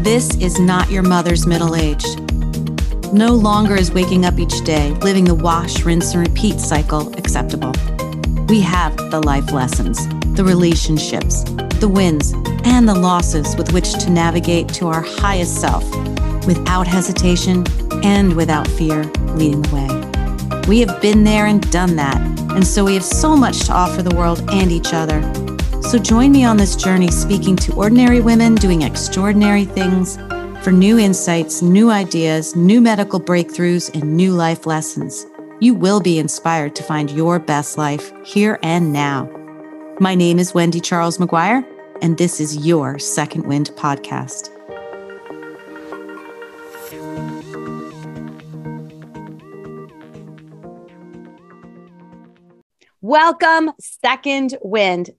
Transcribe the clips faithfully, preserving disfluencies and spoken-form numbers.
This is not your mother's middle age. No longer is waking up each day, living the wash, rinse, and repeat cycle acceptable. We have the life lessons, the relationships, the wins, and the losses with which to navigate to our highest self without hesitation and without fear leading the way. We have been there and done that, and so we have so much to offer the world and each other. So join me on this journey speaking to ordinary women doing extraordinary things for new insights, new ideas, new medical breakthroughs, and new life lessons. You will be inspired to find your best life here and now. My name is Wendy Charles Maguire, and this is your Second Wind podcast. Welcome, Second Wind.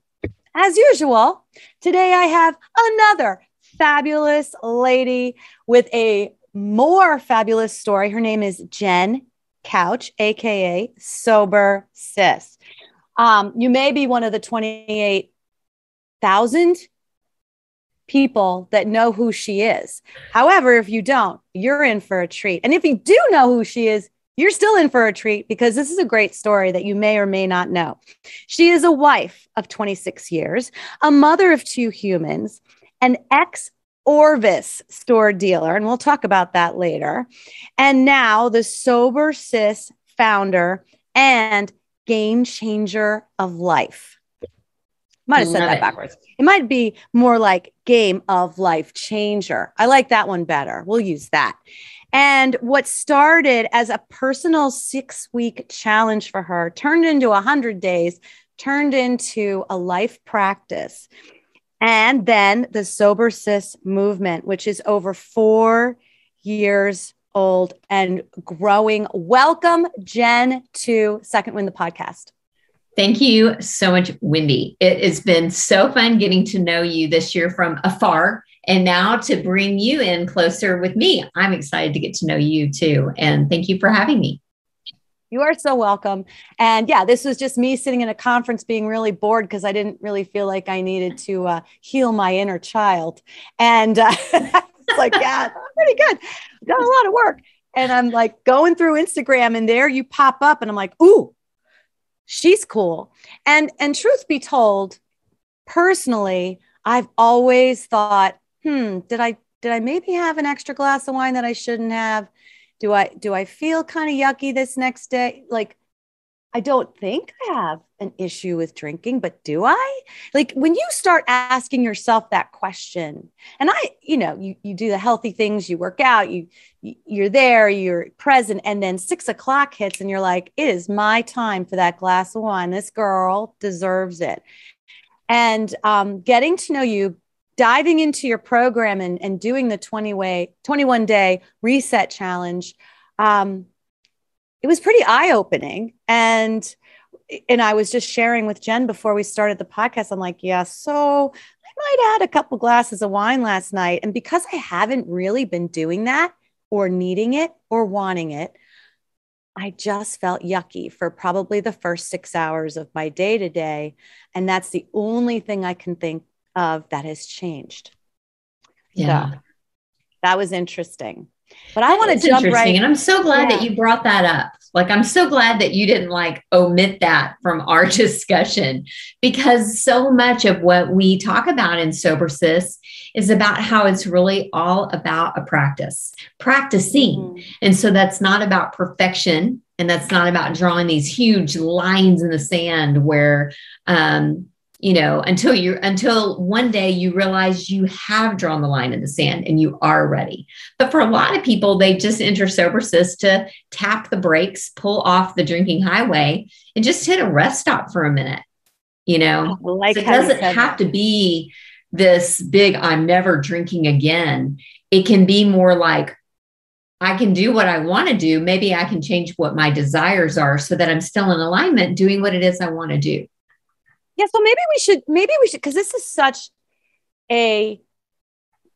As usual, today I have another fabulous lady with a more fabulous story. Her name is Jenn Kautsch, a k a. Sober Sis. Um, you may be one of the twenty-eight thousand people that know who she is. However, if you don't, you're in for a treat. And if you do know who she is, you're still in for a treat because this is a great story that you may or may not know. She is a wife of twenty-six years, a mother of two humans, an ex-Orvis store dealer, and we'll talk about that later, and now the Sober Sis founder and game changer of life. Might have said that backwards. It might be more like game of life changer. I like that one better. We'll use that. And what started as a personal six-week challenge for her turned into one hundred days, turned into a life practice. And then the Sober Sis movement, which is over four years old and growing. Welcome, Jenn, to Second Wind, the podcast. Thank you so much, Wendy. It has been so fun getting to know you this year from afar, and now to bring you in closer with me. I'm excited to get to know you too. And thank you for having me. You are so welcome. And yeah, this was just me sitting in a conference being really bored because I didn't really feel like I needed to uh, heal my inner child. And uh, it's like, yeah, pretty good. Done a lot of work. And I'm like going through Instagram and there you pop up and I'm like, ooh, she's cool. And, and truth be told, personally, I've always thought, hmm, did I, did I maybe have an extra glass of wine that I shouldn't have? Do I, do I feel kind of yucky this next day? Like, I don't think I have an issue with drinking, but do I? Like when you start asking yourself that question, and I, you know, you, you do the healthy things, you work out, you, you're there, you're present. And then six o'clock hits and you're like, it is my time for that glass of wine. This girl deserves it. And um, getting to know you, diving into your program and, and doing the twenty-one day reset challenge, um, it was pretty eye-opening. And, and I was just sharing with Jenn before we started the podcast. I'm like, yeah, so I might add a couple glasses of wine last night. And because I haven't really been doing that or needing it or wanting it, I just felt yucky for probably the first six hours of my day to day. And that's the only thing I can think of that has changed. Yeah. So, that was interesting, but I want to jump right. And I'm so glad yeah. that you brought that up. Like, I'm so glad that you didn't like omit that from our discussion, because so much of what we talk about in Sober Sis is about how it's really all about a practice, practicing. Mm-hmm. And so that's not about perfection. And that's not about drawing these huge lines in the sand where, um, you know, until you until one day you realize you have drawn the line in the sand and you are ready. But for a lot of people, they just enter Sober Sis to tap the brakes, pull off the drinking highway, and just hit a rest stop for a minute. You know, like so it doesn't have that. to be this big, I'm never drinking again. It can be more like, I can do what I want to do. Maybe I can change what my desires are so that I'm still in alignment doing what it is I want to do. Yeah. So maybe we should, maybe we should, because this is such a,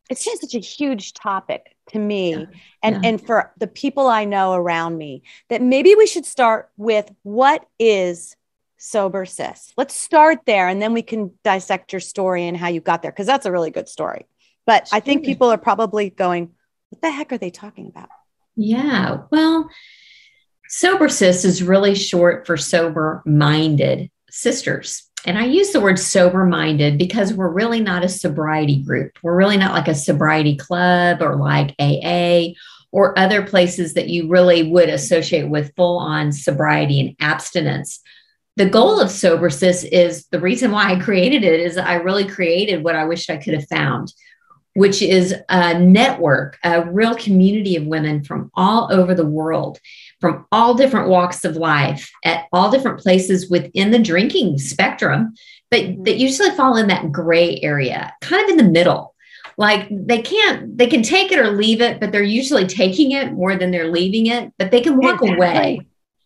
it's just such a huge topic to me yeah. and, yeah. and for the people I know around me, that maybe we should start with, what is Sober Sis? Let's start there. And then we can dissect your story and how you got there. Cause that's a really good story, but sure. I think people are probably going, what the heck are they talking about? Yeah. Well, Sober Sis is really short for sober-minded sisters. And I use the word sober-minded because we're really not a sobriety group. We're really not like a sobriety club or like A A or other places that you really would associate with full-on sobriety and abstinence. The goal of Sober Sis is, the reason why I created it is I really created what I wish I could have found, which is a network, a real community of women from all over the world, from all different walks of life, at all different places within the drinking spectrum, but mm-hmm. that usually fall in that gray area, kind of in the middle. Like they can't, they can take it or leave it, but they're usually taking it more than they're leaving it, but they can walk exactly. away.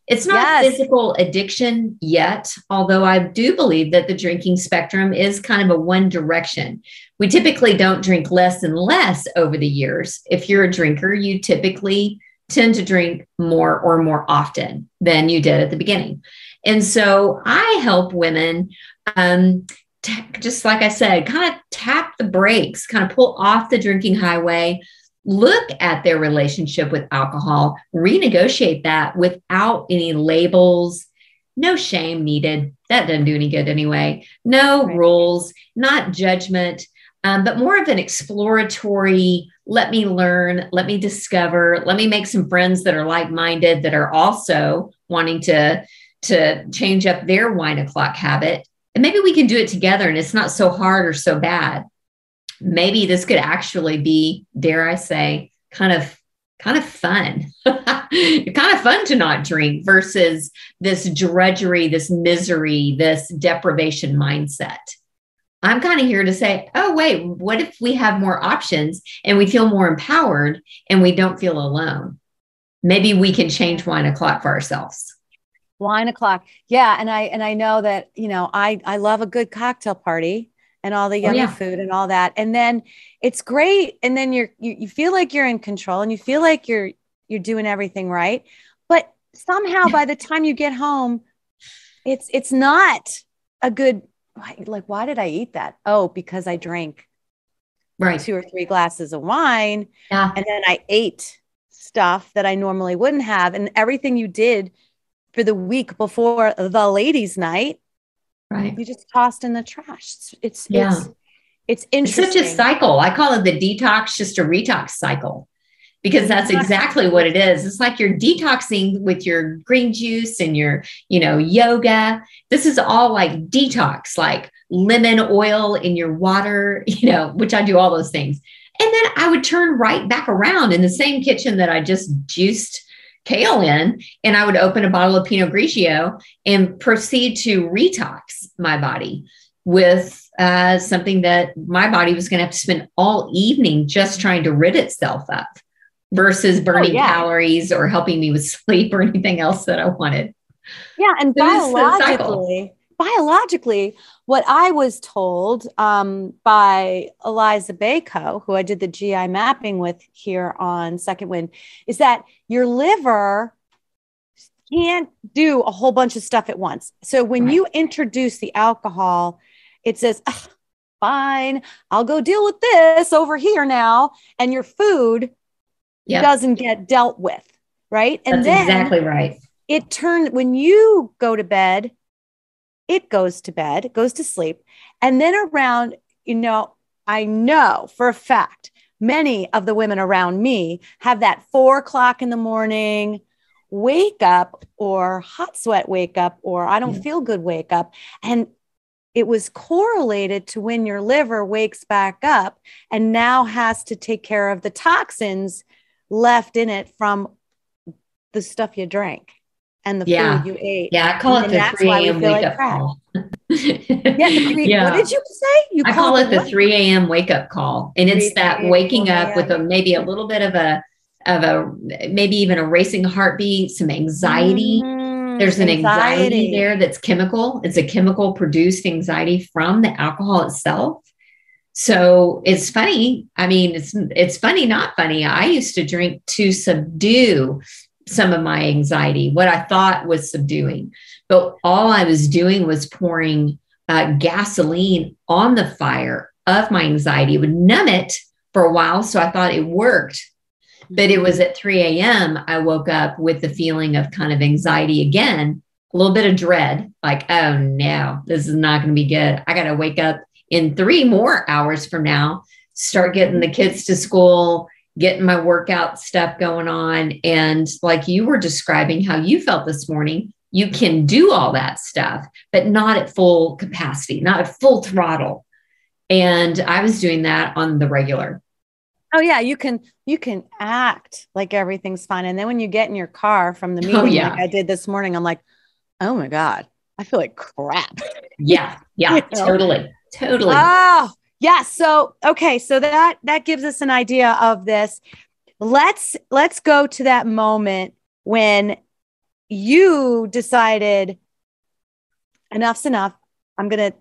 It's not yes. physical addiction yet, although I do believe that the drinking spectrum is kind of a one direction. We typically don't drink less and less over the years. If you're a drinker, you typically tend to drink more or more often than you did at the beginning. And so I help women, um, t- just like I said, kind of tap the brakes, kind of pull off the drinking highway, look at their relationship with alcohol, renegotiate that without any labels, no shame needed. That doesn't do any good anyway. No right. rules, not judgment, um, but more of an exploratory, let me learn, let me discover, let me make some friends that are like-minded, that are also wanting to, to change up their wine o'clock habit. And maybe we can do it together and it's not so hard or so bad. Maybe this could actually be, dare I say, kind of, kind of fun, kind of fun to not drink versus this drudgery, this misery, this deprivation mindset. I'm kind of here to say, oh, wait, what if we have more options and we feel more empowered and we don't feel alone? Maybe we can change wine o'clock for ourselves. Wine o'clock. Yeah. And I, and I know that, you know, I, I love a good cocktail party. And all the yummy oh, yeah. food and all that. And then it's great. And then you're, you, you feel like you're in control and you feel like you're, you're doing everything right. But somehow by the time you get home, it's, it's not a good, like, why did I eat that? Oh, because I drank right. two or three glasses of wine. Yeah. And then I ate stuff that I normally wouldn't have. And everything you did for the week before the ladies' night, right. you just tossed in the trash. It's, yeah. it's, it's interesting. It's such a cycle. I call it the detox, just a retox cycle, because that's exactly what it is. It's like you're detoxing with your green juice and your, you know, yoga. This is all like detox, like lemon oil in your water, you know, which I do all those things. And then I would turn right back around in the same kitchen that I just juiced kale in, and I would open a bottle of Pinot Grigio and proceed to retox my body with uh, something that my body was going to have to spend all evening just trying to rid itself of, versus burning oh, yeah. calories or helping me with sleep or anything else that I wanted. Yeah. And so biologically, biologically, what I was told um, by Eliza Baco, who I did the G I mapping with here on Second Wind, is that your liver can't do a whole bunch of stuff at once. So when right. you introduce the alcohol, it says, oh, fine, I'll go deal with this over here now. And your food yep. doesn't get dealt with. Right. And that's then exactly right. It turned, when you go to bed, it goes to bed, it goes to sleep. And then around, you know, I know for a fact, many of the women around me have that four o'clock in the morning wake up, or hot sweat wake up, or I don't yeah. feel good wake up. And it was correlated to when your liver wakes back up and now has to take care of the toxins left in it from the stuff you drank. And the yeah. food you ate. Yeah, I call and it the three a.m. wake like up call. yeah, three, yeah. What did you say? You I call it the what? three a.m. wake up call. And it's that waking up with a, maybe a little bit of a, of a, maybe even a racing heartbeat, some anxiety. Mm, There's an anxiety. anxiety there that's chemical. It's a chemical produced anxiety from the alcohol itself. So it's funny. I mean, it's, it's funny, not funny. I used to drink to subdue some of my anxiety, what I thought was subduing, but all I was doing was pouring uh, gasoline on the fire of my anxiety. It would numb it for a while. So I thought it worked, but it was at three a.m. I woke up with the feeling of kind of anxiety again, a little bit of dread, like, oh no, this is not going to be good. I got to wake up in three more hours from now, start getting the kids to school, getting my workout stuff going on. And like you were describing how you felt this morning, you can do all that stuff, but not at full capacity, not at full throttle. And I was doing that on the regular. Oh yeah. You can, you can act like everything's fine. And then when you get in your car from the meeting, oh, yeah. like I did this morning, I'm like, oh my God, I feel like crap. Yeah. Yeah, you know? totally. Totally. Oh, yeah. So, okay. So that, that gives us an idea of this. Let's, let's go to that moment when you decided enough's enough. I'm going to,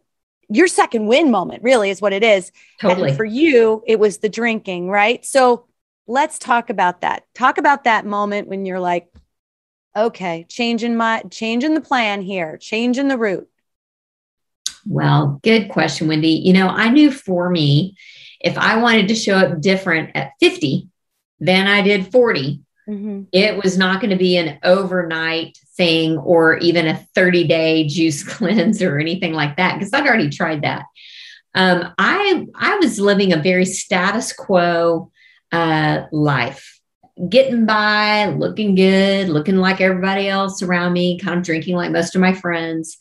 your second win moment really is what it is. Totally. And for you, it was the drinking, right? So let's talk about that. Talk about that moment when you're like, okay, changing my, changing the plan here, changing the route. Well, good question, Wendy. You know, I knew for me, if I wanted to show up different at fifty than I did forty, mm-hmm. it was not going to be an overnight thing or even a thirty day juice cleanse or anything like that, because I'd already tried that. Um, I, I was living a very status quo uh, life, getting by, looking good, looking like everybody else around me, kind of drinking like most of my friends.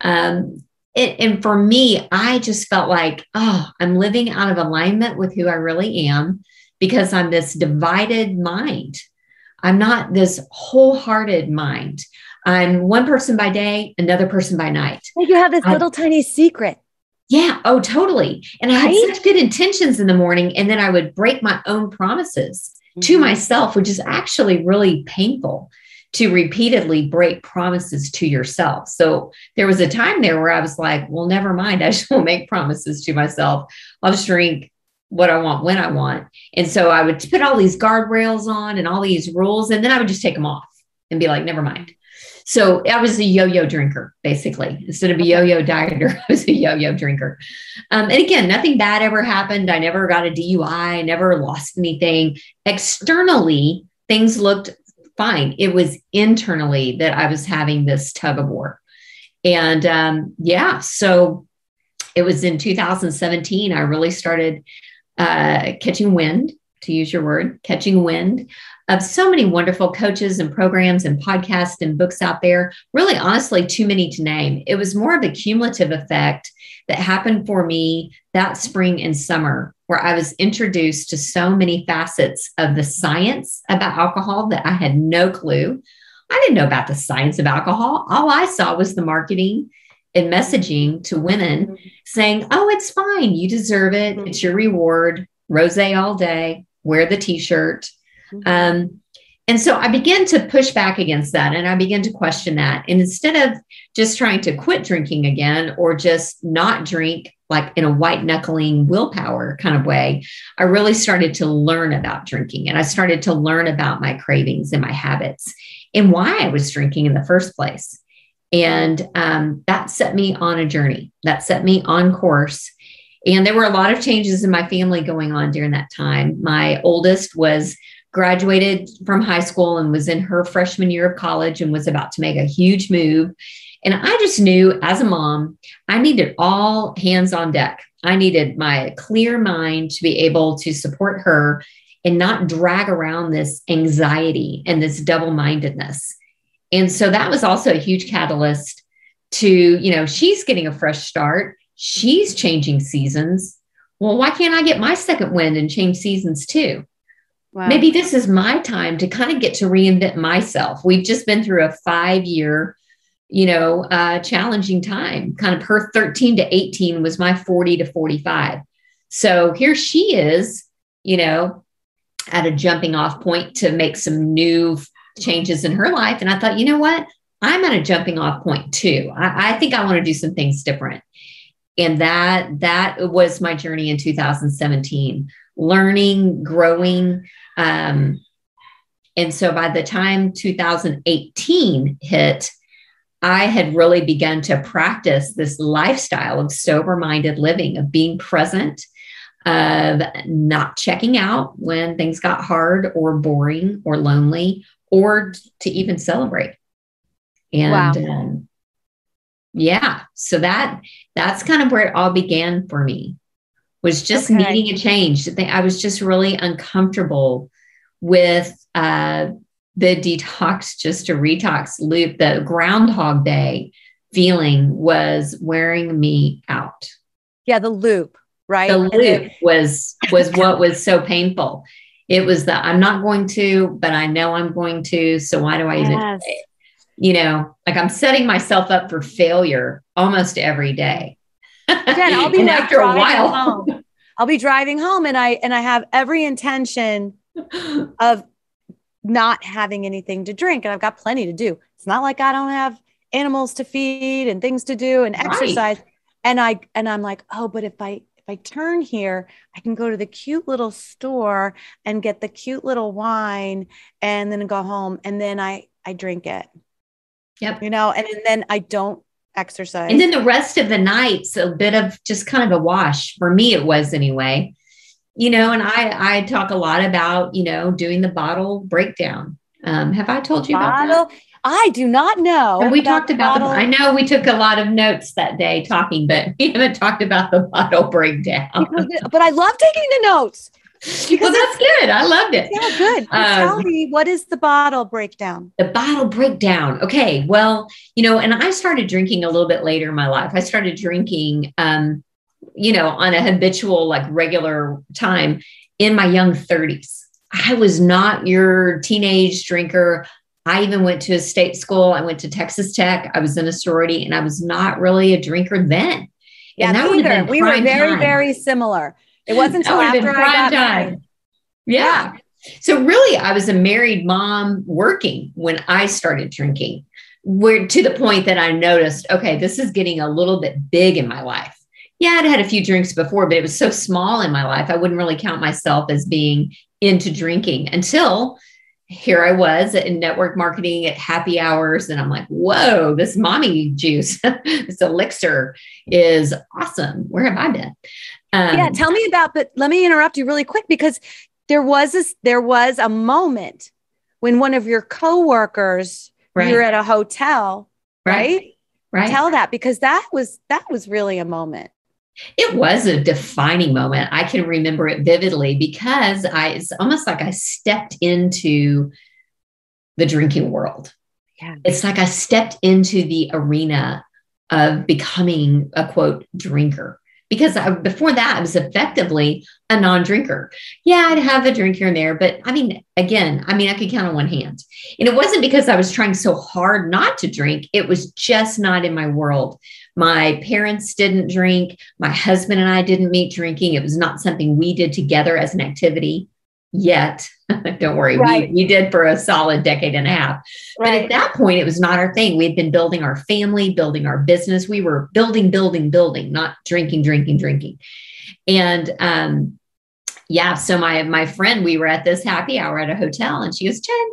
Um, It, and for me, I just felt like, oh, I'm living out of alignment with who I really am because I'm this divided mind. I'm not this wholehearted mind. I'm one person by day, another person by night. Well, you have this I, little tiny secret. Yeah. Oh, totally. And I right? had such good intentions in the morning, and then I would break my own promises mm-hmm. to myself, which is actually really painful. To repeatedly break promises to yourself. So there was a time there where I was like, well, never mind. I just won't make promises to myself. I'll just drink what I want, when I want. And so I would put all these guardrails on and all these rules, and then I would just take them off and be like, never mind. So I was a yo-yo drinker, basically. Instead of a yo-yo dieter, I was a yo-yo drinker. Um, and again, nothing bad ever happened. I never got a D U I. I never lost anything. Externally, things looked fine. It was internally that I was having this tug of war. And um, yeah, so it was in two thousand seventeen, I really started uh, catching wind, to use your word, catching wind of so many wonderful coaches and programs and podcasts and books out there, really, honestly, too many to name. It was more of a cumulative effect that happened for me that spring and summer, where I was introduced to so many facets of the science about alcohol that I had no clue. I didn't know about the science of alcohol. All I saw was the marketing and messaging to women mm-hmm. saying, oh, it's fine. You deserve it. Mm-hmm. It's your reward. Rosé all day. Wear the t-shirt. Mm-hmm. Um, and so I began to push back against that. And I began to question that. And instead of just trying to quit drinking again, or just not drink, like in a white knuckling willpower kind of way, I really started to learn about drinking. And I started to learn about my cravings and my habits and why I was drinking in the first place. And um, that set me on a journey. That set me on course. And there were a lot of changes in my family going on during that time. My oldest was graduated from high school and was in her freshman year of college and was about to make a huge move. And I just knew as a mom, I needed all hands on deck. I needed my clear mind to be able to support her and not drag around this anxiety and this double-mindedness. And so that was also a huge catalyst to, you know, she's getting a fresh start. She's changing seasons. Well, why can't I get my second wind and change seasons too? Wow. Maybe this is my time to kind of get to reinvent myself. We've just been through a five-year, you know, uh, challenging time. Kind of her thirteen to eighteen was my forty to forty-five. So here she is, you know, at a jumping off point to make some new changes in her life. And I thought, you know what, I'm at a jumping off point too. I, I think I want to do some things different. And that, that was my journey in two thousand seventeen, learning, growing. Um, and so by the time two thousand eighteen hit, I had really begun to practice this lifestyle of sober-minded living, of being present, of not checking out when things got hard or boring or lonely, or to even celebrate. And wow. um, yeah, so that that's kind of where it all began for me, was just okay. needing a change. I was just really uncomfortable with uh, the detox, just a retox loop. The Groundhog Day feeling was wearing me out. Yeah, the loop, right? The loop was was what was so painful. It was the, I'm not going to, but I know I'm going to. So why do I yes. even say it? You know, like I'm setting myself up for failure almost every day. Jen, I'll be like after a while. Home. I'll be driving home and I, and I have every intention of not having anything to drink, and I've got plenty to do. It's not like I don't have animals to feed and things to do and exercise. Right. And I, and I'm like, oh, but if I, If I turn here, I can go to the cute little store and get the cute little wine and then go home. And then I, I drink it. Yep. You know, and, and then I don't exercise. And then the rest of the night's a bit of just kind of a wash. For me, it was anyway, you know, and I, I talk a lot about, you know, doing the bottle breakdown. Um, have I told you about that? I do not know. And we talked about, the, I know we took a lot of notes that day talking, but we haven't talked about the bottle breakdown. But I love taking the notes. Well, that's good. I loved it. Yeah, good. Um, tell me, what is the bottle breakdown? The bottle breakdown. Okay. Well, you know, and I started drinking a little bit later in my life. I started drinking, um, you know, on a habitual, like regular time in my young thirties. I was not your teenage drinker. I even went to a state school. I went to Texas Tech. I was in a sorority, and I was not really a drinker then. Yeah, and that would have been we were very, time. very similar. It wasn't until after I got married. Yeah. yeah. So really, I was a married mom working when I started drinking, where to the point that I noticed, okay, this is getting a little bit big in my life. Yeah, I'd had a few drinks before, but it was so small in my life. I wouldn't really count myself as being into drinking until here I was in network marketing at happy hours. And I'm like, whoa, this mommy juice, this elixir is awesome. Where have I been? Um, yeah. Tell me about, but let me interrupt you really quick, because there was this, there was a moment when one of your coworkers, right. you're at a hotel, right? Right. Tell that, because that was, that was really a moment. It was a defining moment. I can remember it vividly because I, it's almost like I stepped into the drinking world. Yeah. It's like I stepped into the arena of becoming a quote drinker, because I, before that I was effectively a non-drinker. Yeah. I'd have a drink here and there, but I mean, again, I mean, I could count on one hand, and it wasn't because I was trying so hard not to drink. It was just not in my world. My parents didn't drink. My husband and I didn't meet drinking. It was not something we did together as an activity yet. Don't worry. Right. We, we did for a solid decade and a half. Right. But at that point, it was not our thing. We had been building our family, building our business. We were building, building, building, not drinking, drinking, drinking. And um, yeah, so my, my friend, we were at this happy hour at a hotel, and she goes, Jen,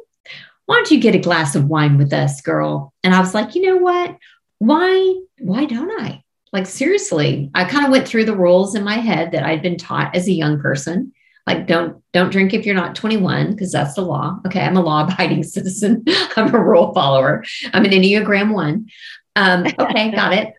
why don't you get a glass of wine with us, girl? And I was like, you know what? Why, why don't I? Like, seriously, I kind of went through the rules in my head that I'd been taught as a young person. Like, don't, don't drink if you're not twenty-one, because that's the law. Okay. I'm a law abiding citizen. I'm a rule follower. I'm an Enneagram one. Um, okay. Got it.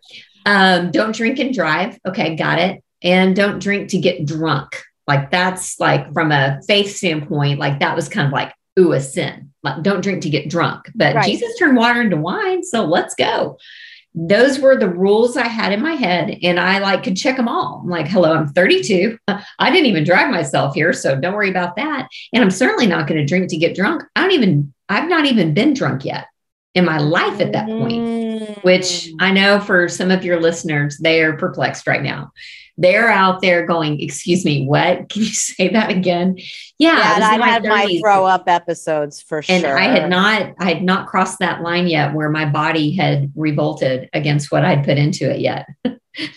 Um, don't drink and drive. Okay. Got it. And don't drink to get drunk. Like, that's like from a faith standpoint, like that was kind of like, ooh, a sin. Like, don't drink to get drunk, but right. Jesus turned water into wine. So let's go. Those were the rules I had in my head, and I like could check them all. I'm like, hello, I'm thirty-two. I didn't even drive myself here, so don't worry about that. And I'm certainly not going to drink to get drunk. I don't even, I've not even been drunk yet in my life at that point, which I know for some of your listeners, they are perplexed right now. They're out there going, excuse me, what? Can you say that again? Yeah. yeah I, I had thirties. My throw up episodes for and sure. And I had not, I had not crossed that line yet where my body had revolted against what I'd put into it yet.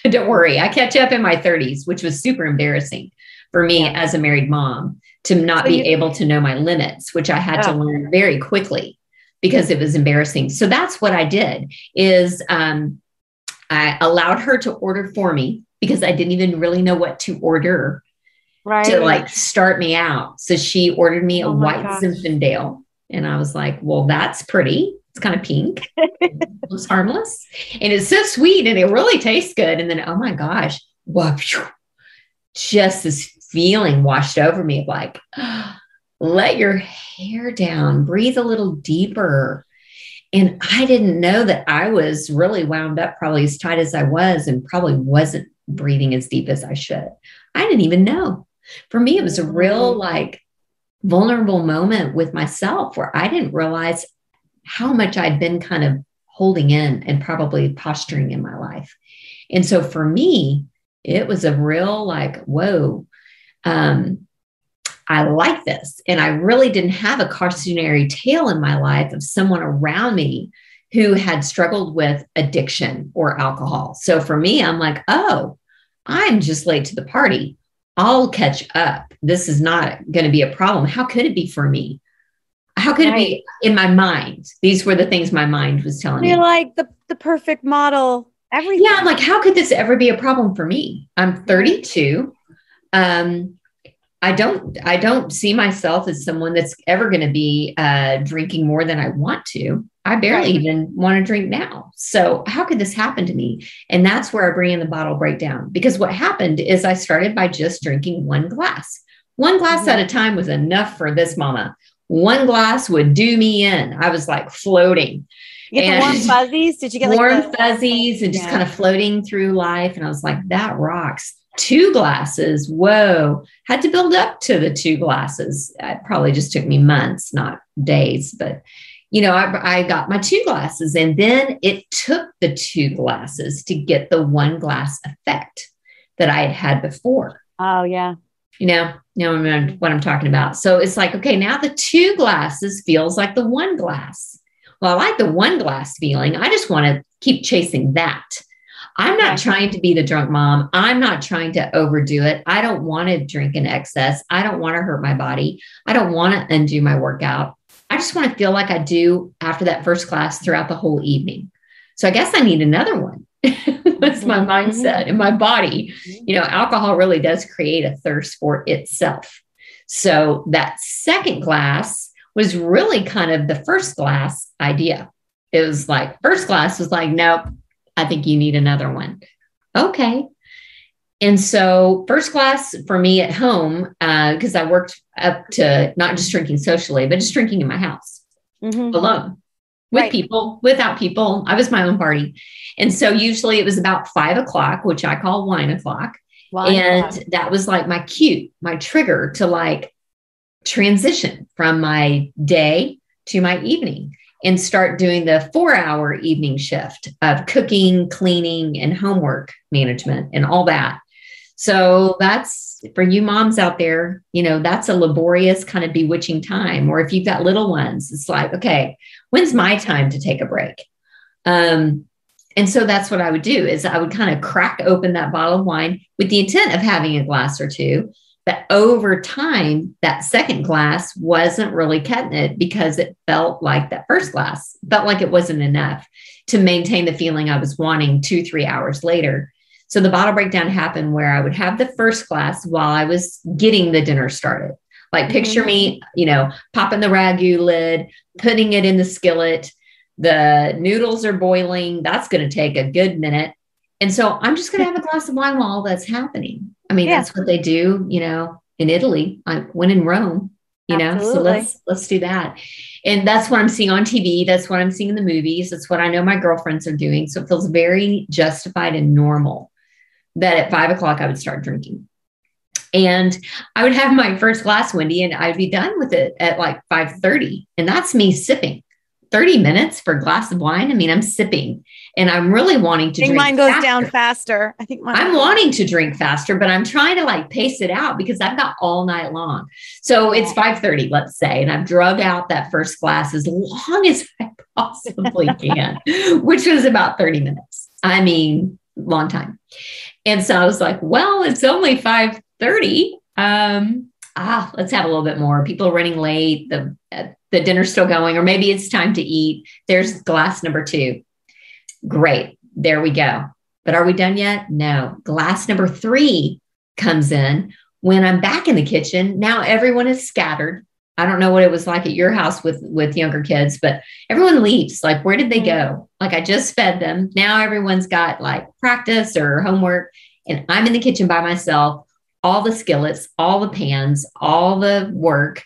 Don't worry. I catch up in my thirties, which was super embarrassing for me yeah. as a married mom to not so be you, able to know my limits, which I had yeah. to learn very quickly because it was embarrassing. So that's what I did is um, I allowed her to order for me because I didn't even really know what to order right. to like start me out. So she ordered me oh a white gosh. Zinfandel. And I was like, well, that's pretty. It's kind of pink. It was harmless. And it's so sweet and it really tastes good. And then, oh my gosh, whoa, phew, just this feeling washed over me of like, oh, let your hair down, breathe a little deeper. And I didn't know that I was really wound up probably as tight as I was and probably wasn't breathing as deep as I should. I didn't even know. For me, it was a real like vulnerable moment with myself where I didn't realize how much I'd been kind of holding in and probably posturing in my life. And so for me, it was a real like, whoa, um, I like this. And I really didn't have a cautionary tale in my life of someone around me who had struggled with addiction or alcohol. So for me, I'm like, oh, I'm just late to the party. I'll catch up. This is not going to be a problem. How could it be for me? How could it right. be in my mind? These were the things my mind was telling You're me. You're like the, the perfect model. Everything. Yeah. I'm like, how could this ever be a problem for me? I'm thirty-two. Um, I don't, I don't see myself as someone that's ever going to be uh, drinking more than I want to. I barely right. even want to drink now. So how could this happen to me? And that's where I bring in the bottle breakdown, because what happened is I started by just drinking one glass. One glass mm-hmm. at a time was enough for this mama. One glass would do me in. I was like floating. You get the warm fuzzies? Did you get like warm fuzzies and just yeah. kind of floating through life? And I was like, that rocks. Two glasses. Whoa. Had to build up to the two glasses. It probably just took me months, not days, but you know, I, I got my two glasses and then it took the two glasses to get the one glass effect that I had had before. Oh yeah. You know, you know what I'm talking about. So it's like, okay, now the two glasses feels like the one glass. Well, I like the one glass feeling. I just want to keep chasing that. I'm not trying to be the drunk mom. I'm not trying to overdo it. I don't want to drink in excess. I don't want to hurt my body. I don't want to undo my workout. I just want to feel like I do after that first glass throughout the whole evening. So I guess I need another one. That's my mindset and my body. You know, alcohol really does create a thirst for itself. So that second glass was really kind of the first glass idea. It was like, first glass was like, nope, I think you need another one. Okay. And so first glass for me at home, uh, because I worked up to not just drinking socially, but just drinking in my house mm-hmm. alone. With right. people, without people. I was my own party. And so usually it was about five o'clock, which I call wine o'clock. Wine and o'clock. That was like my cue, my trigger to like transition from my day to my evening and start doing the four hour evening shift of cooking, cleaning, and homework management and all that. So that's for you moms out there, you know, that's a laborious kind of bewitching time. Or if you've got little ones, it's like, okay, when's my time to take a break? Um, and so that's what I would do is I would kind of crack open that bottle of wine with the intent of having a glass or two. But over time, that second glass wasn't really cutting it because it felt like that first glass felt like it wasn't enough to maintain the feeling I was wanting two, three hours later. So the bottle breakdown happened where I would have the first glass while I was getting the dinner started. Like picture me, you know, popping the Ragu lid, putting it in the skillet. The noodles are boiling. That's going to take a good minute. And so I'm just going to have a glass of wine while that's happening. I mean, yeah. that's what they do, you know, in Italy, like when in Rome, you Absolutely. know, so let's, let's do that. And that's what I'm seeing on T V. That's what I'm seeing in the movies. That's what I know my girlfriends are doing. So it feels very justified and normal that at five o'clock I would start drinking. And I would have my first glass, Wendy, and I'd be done with it at like five thirty. And that's me sipping thirty minutes for a glass of wine. I mean, I'm sipping and I'm really wanting to I think drink mine goes faster. down faster. I think mine I'm wanting to drink faster, but I'm trying to like pace it out because I've got all night long. So it's five thirty, let's say, and I've drug out that first glass as long as I possibly can, which was about thirty minutes. I mean, long time. And so I was like, well, it's only five thirty. Um, ah, let's have a little bit more. People are running late. The, uh, the dinner's still going, or maybe it's time to eat. There's glass number two. Great. There we go. But are we done yet? No. Glass number three comes in. When I'm back in the kitchen, now everyone is scattered. I don't know what it was like at your house with, with younger kids, but everyone leaves. Like, where did they go? Like, I just fed them. Now everyone's got like practice or homework, and I'm in the kitchen by myself, all the skillets, all the pans, all the work.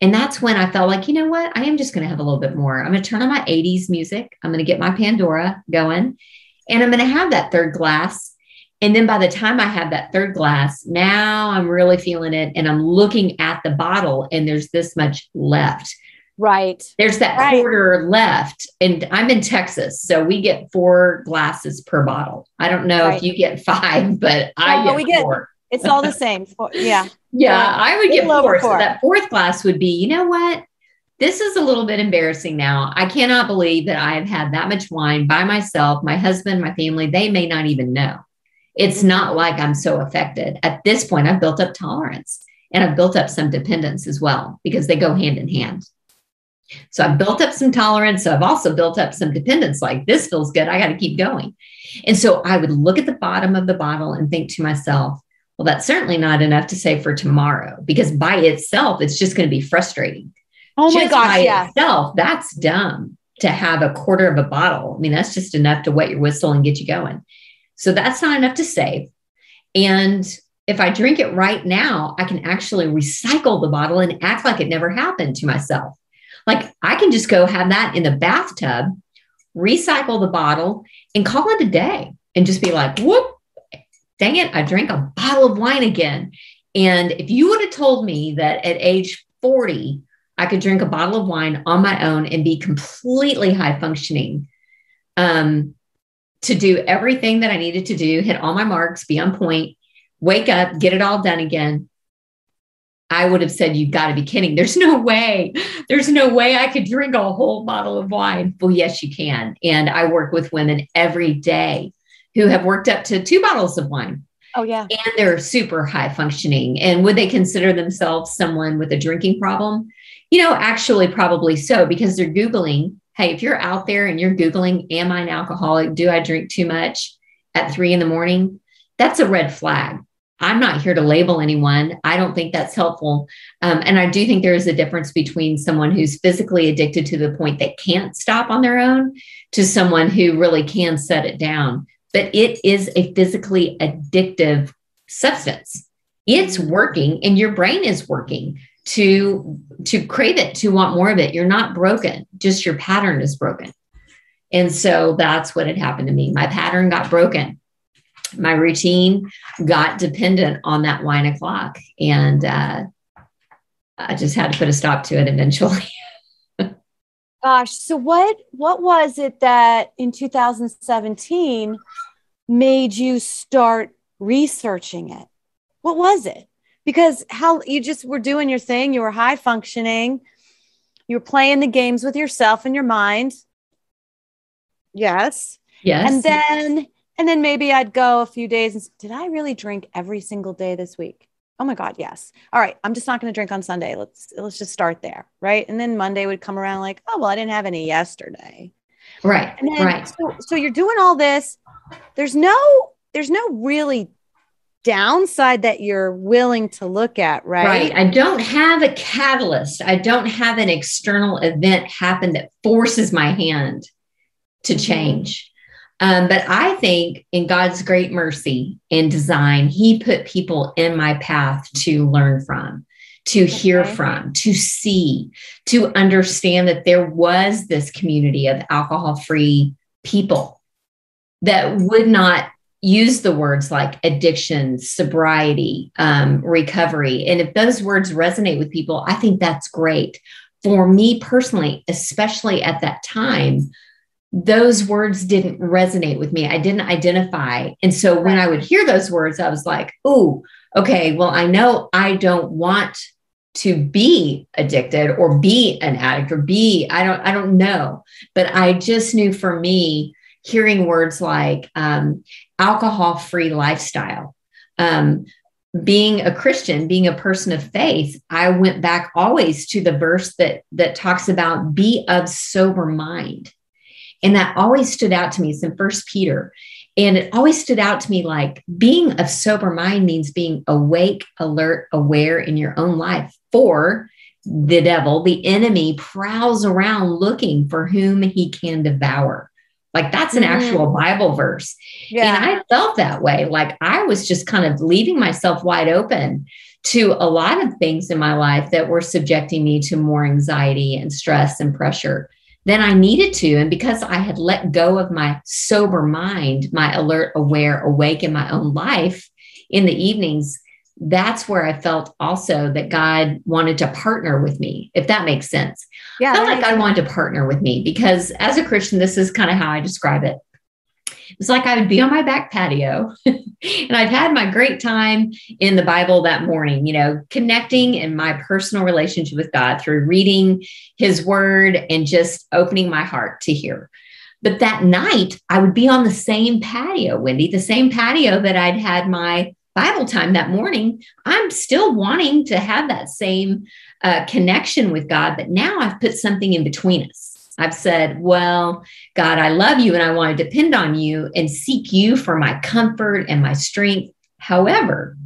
And that's when I felt like, you know what? I am just going to have a little bit more. I'm going to turn on my eighties music. I'm going to get my Pandora going, and I'm going to have that third glass. And then by the time I have that third glass, now I'm really feeling it, and I'm looking at the bottle, and there's this much left. Right. There's that right. quarter left. And I'm in Texas, so we get four glasses per bottle. I don't know right. if you get five, but no, I get we four. Get, it's all the same. Four, yeah. yeah. Um, I would get four. four. So that fourth glass would be, you know what? This is a little bit embarrassing now. I cannot believe that I have had that much wine by myself. My husband, my family, they may not even know. It's not like I'm so affected. At this point, I've built up tolerance, and I've built up some dependence as well, because they go hand in hand. So I've built up some tolerance. So I've also built up some dependence, like, this feels good. I got to keep going. And so I would look at the bottom of the bottle and think to myself, well, that's certainly not enough to save for tomorrow, because by itself, it's just going to be frustrating. Oh my just gosh. By yeah. itself, that's dumb to have a quarter of a bottle. I mean, that's just enough to wet your whistle and get you going. So that's not enough to save. And if I drink it right now, I can actually recycle the bottle and act like it never happened to myself. Like, I can just go have that in the bathtub, recycle the bottle, and call it a day, and just be like, whoop, dang it, I drank a bottle of wine again. And if you would have told me that at age forty, I could drink a bottle of wine on my own and be completely high functioning, um, to do everything that I needed to do, hit all my marks, be on point, wake up, get it all done again, I would have said, you've got to be kidding. There's no way. There's no way I could drink a whole bottle of wine. Well, yes, you can. And I work with women every day who have worked up to two bottles of wine. Oh, yeah. And they're super high functioning. And would they consider themselves someone with a drinking problem? You know, actually, probably so, because they're Googling. Hey, if you're out there and you're Googling, am I an alcoholic? Do I drink too much at three in the morning? That's a red flag. I'm not here to label anyone. I don't think that's helpful. Um, and I do think there is a difference between someone who's physically addicted to the point they can't stop on their own to someone who really can set it down. But it is a physically addictive substance. It's working, and your brain is working to, to crave it, to want more of it. You're not broken, just your pattern is broken. And so that's what had happened to me. My pattern got broken. My routine got dependent on that wine o'clock. And uh, I just had to put a stop to it eventually. Gosh. So what, what was it that in two thousand seventeen made you start researching it? What was it? Because how you just were doing your thing, you were high functioning, you were playing the games with yourself and your mind. Yes. Yes. And then, and then maybe I'd go a few days and say, did I really drink every single day this week? Oh my God. Yes. All right. I'm just not going to drink on Sunday. Let's, let's just start there. Right. And then Monday would come around like, oh, well, I didn't have any yesterday. Right. And then, right. So, so you're doing all this. There's no, there's no really downside that you're willing to look at, right? Right. I don't have a catalyst. I don't have an external event happen that forces my hand to change. Um, but I think in God's great mercy and design, He put people in my path to learn from, to okay. hear from, to see, to understand that there was this community of alcohol-free people that would not use the words like addiction, sobriety, um, recovery. And if those words resonate with people, I think that's great. For me personally, especially at that time, those words didn't resonate with me. I didn't identify. And so when I would hear those words, I was like, oh, okay, well, I know I don't want to be addicted or be an addict or be, I don't, I don't know, but I just knew for me, hearing words like um, alcohol-free lifestyle. Um, being a Christian, being a person of faith, I went back always to the verse that that talks about be of sober mind. And that always stood out to me. It's in First Peter. And it always stood out to me like being of sober mind means being awake, alert, aware in your own life. For the devil, the enemy, prowls around looking for whom he can devour. Like that's an actual mm-hmm. Bible verse. Yeah. And I felt that way. Like I was just kind of leaving myself wide open to a lot of things in my life that were subjecting me to more anxiety and stress and pressure than I needed to. And because I had let go of my sober mind, my alert, aware, awake in my own life in the evenings, that's where I felt also that God wanted to partner with me, if that makes sense. Yeah, I felt like God wanted to partner with me because as a Christian, this is kind of how I describe it. It's like I would be on my back patio and I'd had my great time in the Bible that morning, you know, connecting in my personal relationship with God through reading his word and just opening my heart to hear. But that night I would be on the same patio, Wendy, the same patio that I'd had my Bible time that morning. I'm still wanting to have that same uh, connection with God, but now I've put something in between us. I've said, well, God, I love you and I want to depend on you and seek you for my comfort and my strength. However,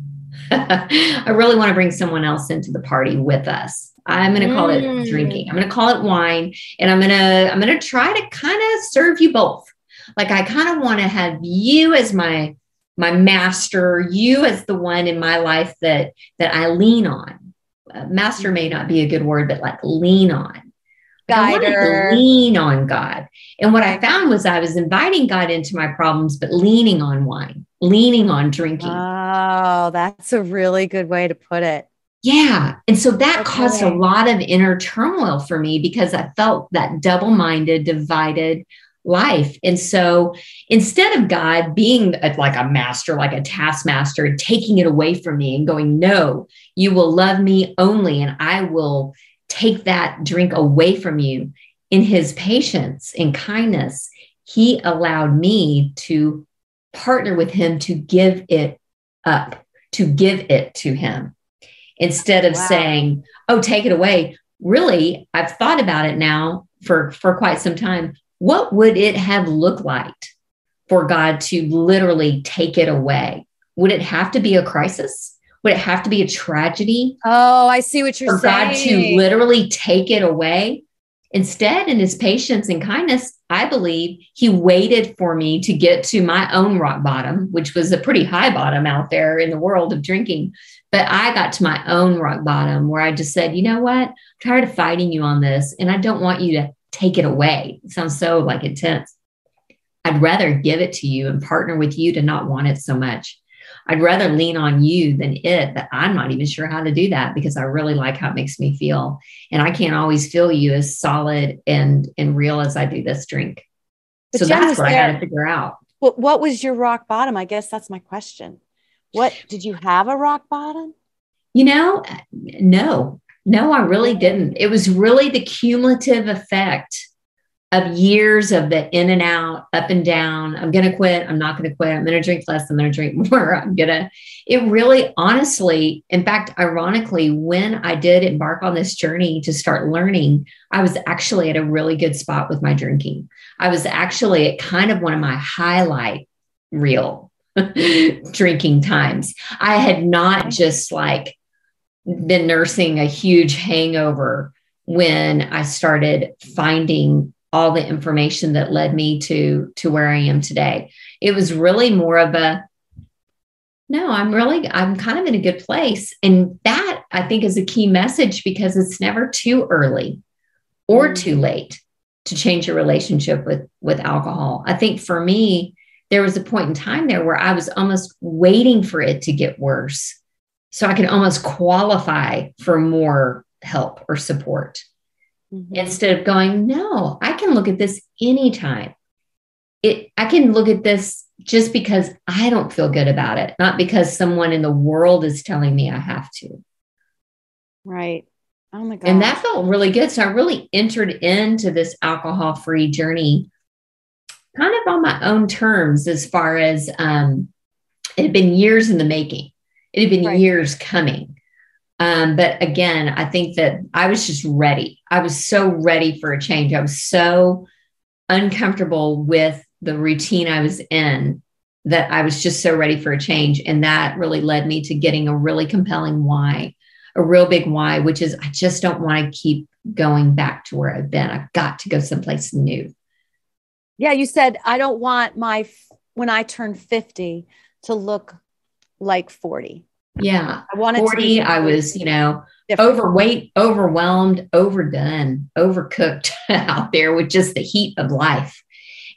I really want to bring someone else into the party with us. I'm going to call mm. it drinking. I'm going to call it wine. And I'm going to, I'm going to try to kind of serve you both. Like I kind of want to have you as my, my master, you as the one in my life that, that I lean on. Uh, master may not be a good word, but like lean on. I wanted to lean on God. And what I found was I was inviting God into my problems, but leaning on wine, leaning on drinking. Oh, that's a really good way to put it. Yeah. And so that okay. caused a lot of inner turmoil for me because I felt that double-minded, divided life. And so instead of God being a, like a master, like a taskmaster, and taking it away from me and going, no, you will love me only, and I will take that drink away from you. In his patience and kindness, he allowed me to partner with him, to give it up, to give it to him. Instead of wow. saying, oh, take it away. Really, I've thought about it now for, for quite some time. What would it have looked like for God to literally take it away? Would it have to be a crisis? Would it have to be a tragedy? Oh, I see what you're for saying. For God to literally take it away. Instead, in his patience and kindness, I believe he waited for me to get to my own rock bottom, which was a pretty high bottom out there in the world of drinking. But I got to my own rock bottom where I just said, you know what? I'm tired of fighting you on this, and I don't want you to take it away. It sounds so like intense. I'd rather give it to you and partner with you to not want it so much. I'd rather lean on you than it, but I'm not even sure how to do that because I really like how it makes me feel. And I can't always feel you as solid and, and real as I do this drink. But so Jen, that's what there, I got to figure out. What, what was your rock bottom? I guess that's my question. What, did you have a rock bottom? You know, no, no, I really didn't. It was really the cumulative effect of years of the in and out, up and down. I'm going to quit. I'm not going to quit. I'm going to drink less. I'm going to drink more. I'm going to, it really, honestly, in fact, ironically, when I did embark on this journey to start learning, I was actually at a really good spot with my drinking. I was actually at kind of one of my highlight reel drinking times. I had not just like been nursing a huge hangover when I started finding all the information that led me to, to where I am today. It was really more of a, no, I'm really, I'm kind of in a good place. And that I think is a key message because it's never too early or too late to change your relationship with, with alcohol. I think for me, there was a point in time there where I was almost waiting for it to get worse so I could almost qualify for more help or support. Mm-hmm. Instead of going, no, I can look at this anytime. It, I can look at this just because I don't feel good about it, not because someone in the world is telling me I have to. Right. Oh my God. And that felt really good. So I really entered into this alcohol-free journey kind of on my own terms, as far as um, it had been years in the making. It had been right. years coming. Um, but again, I think that I was just ready. I was so ready for a change. I was so uncomfortable with the routine I was in that I was just so ready for a change. And that really led me to getting a really compelling why, a real big why, which is I just don't want to keep going back to where I've been. I've got to go someplace new. Yeah. You said, I don't want my, when I turn fifty to look like forty. Yeah. I wanted forty, to be I was, you know, different. Overweight, overwhelmed, overdone, overcooked out there with just the heat of life.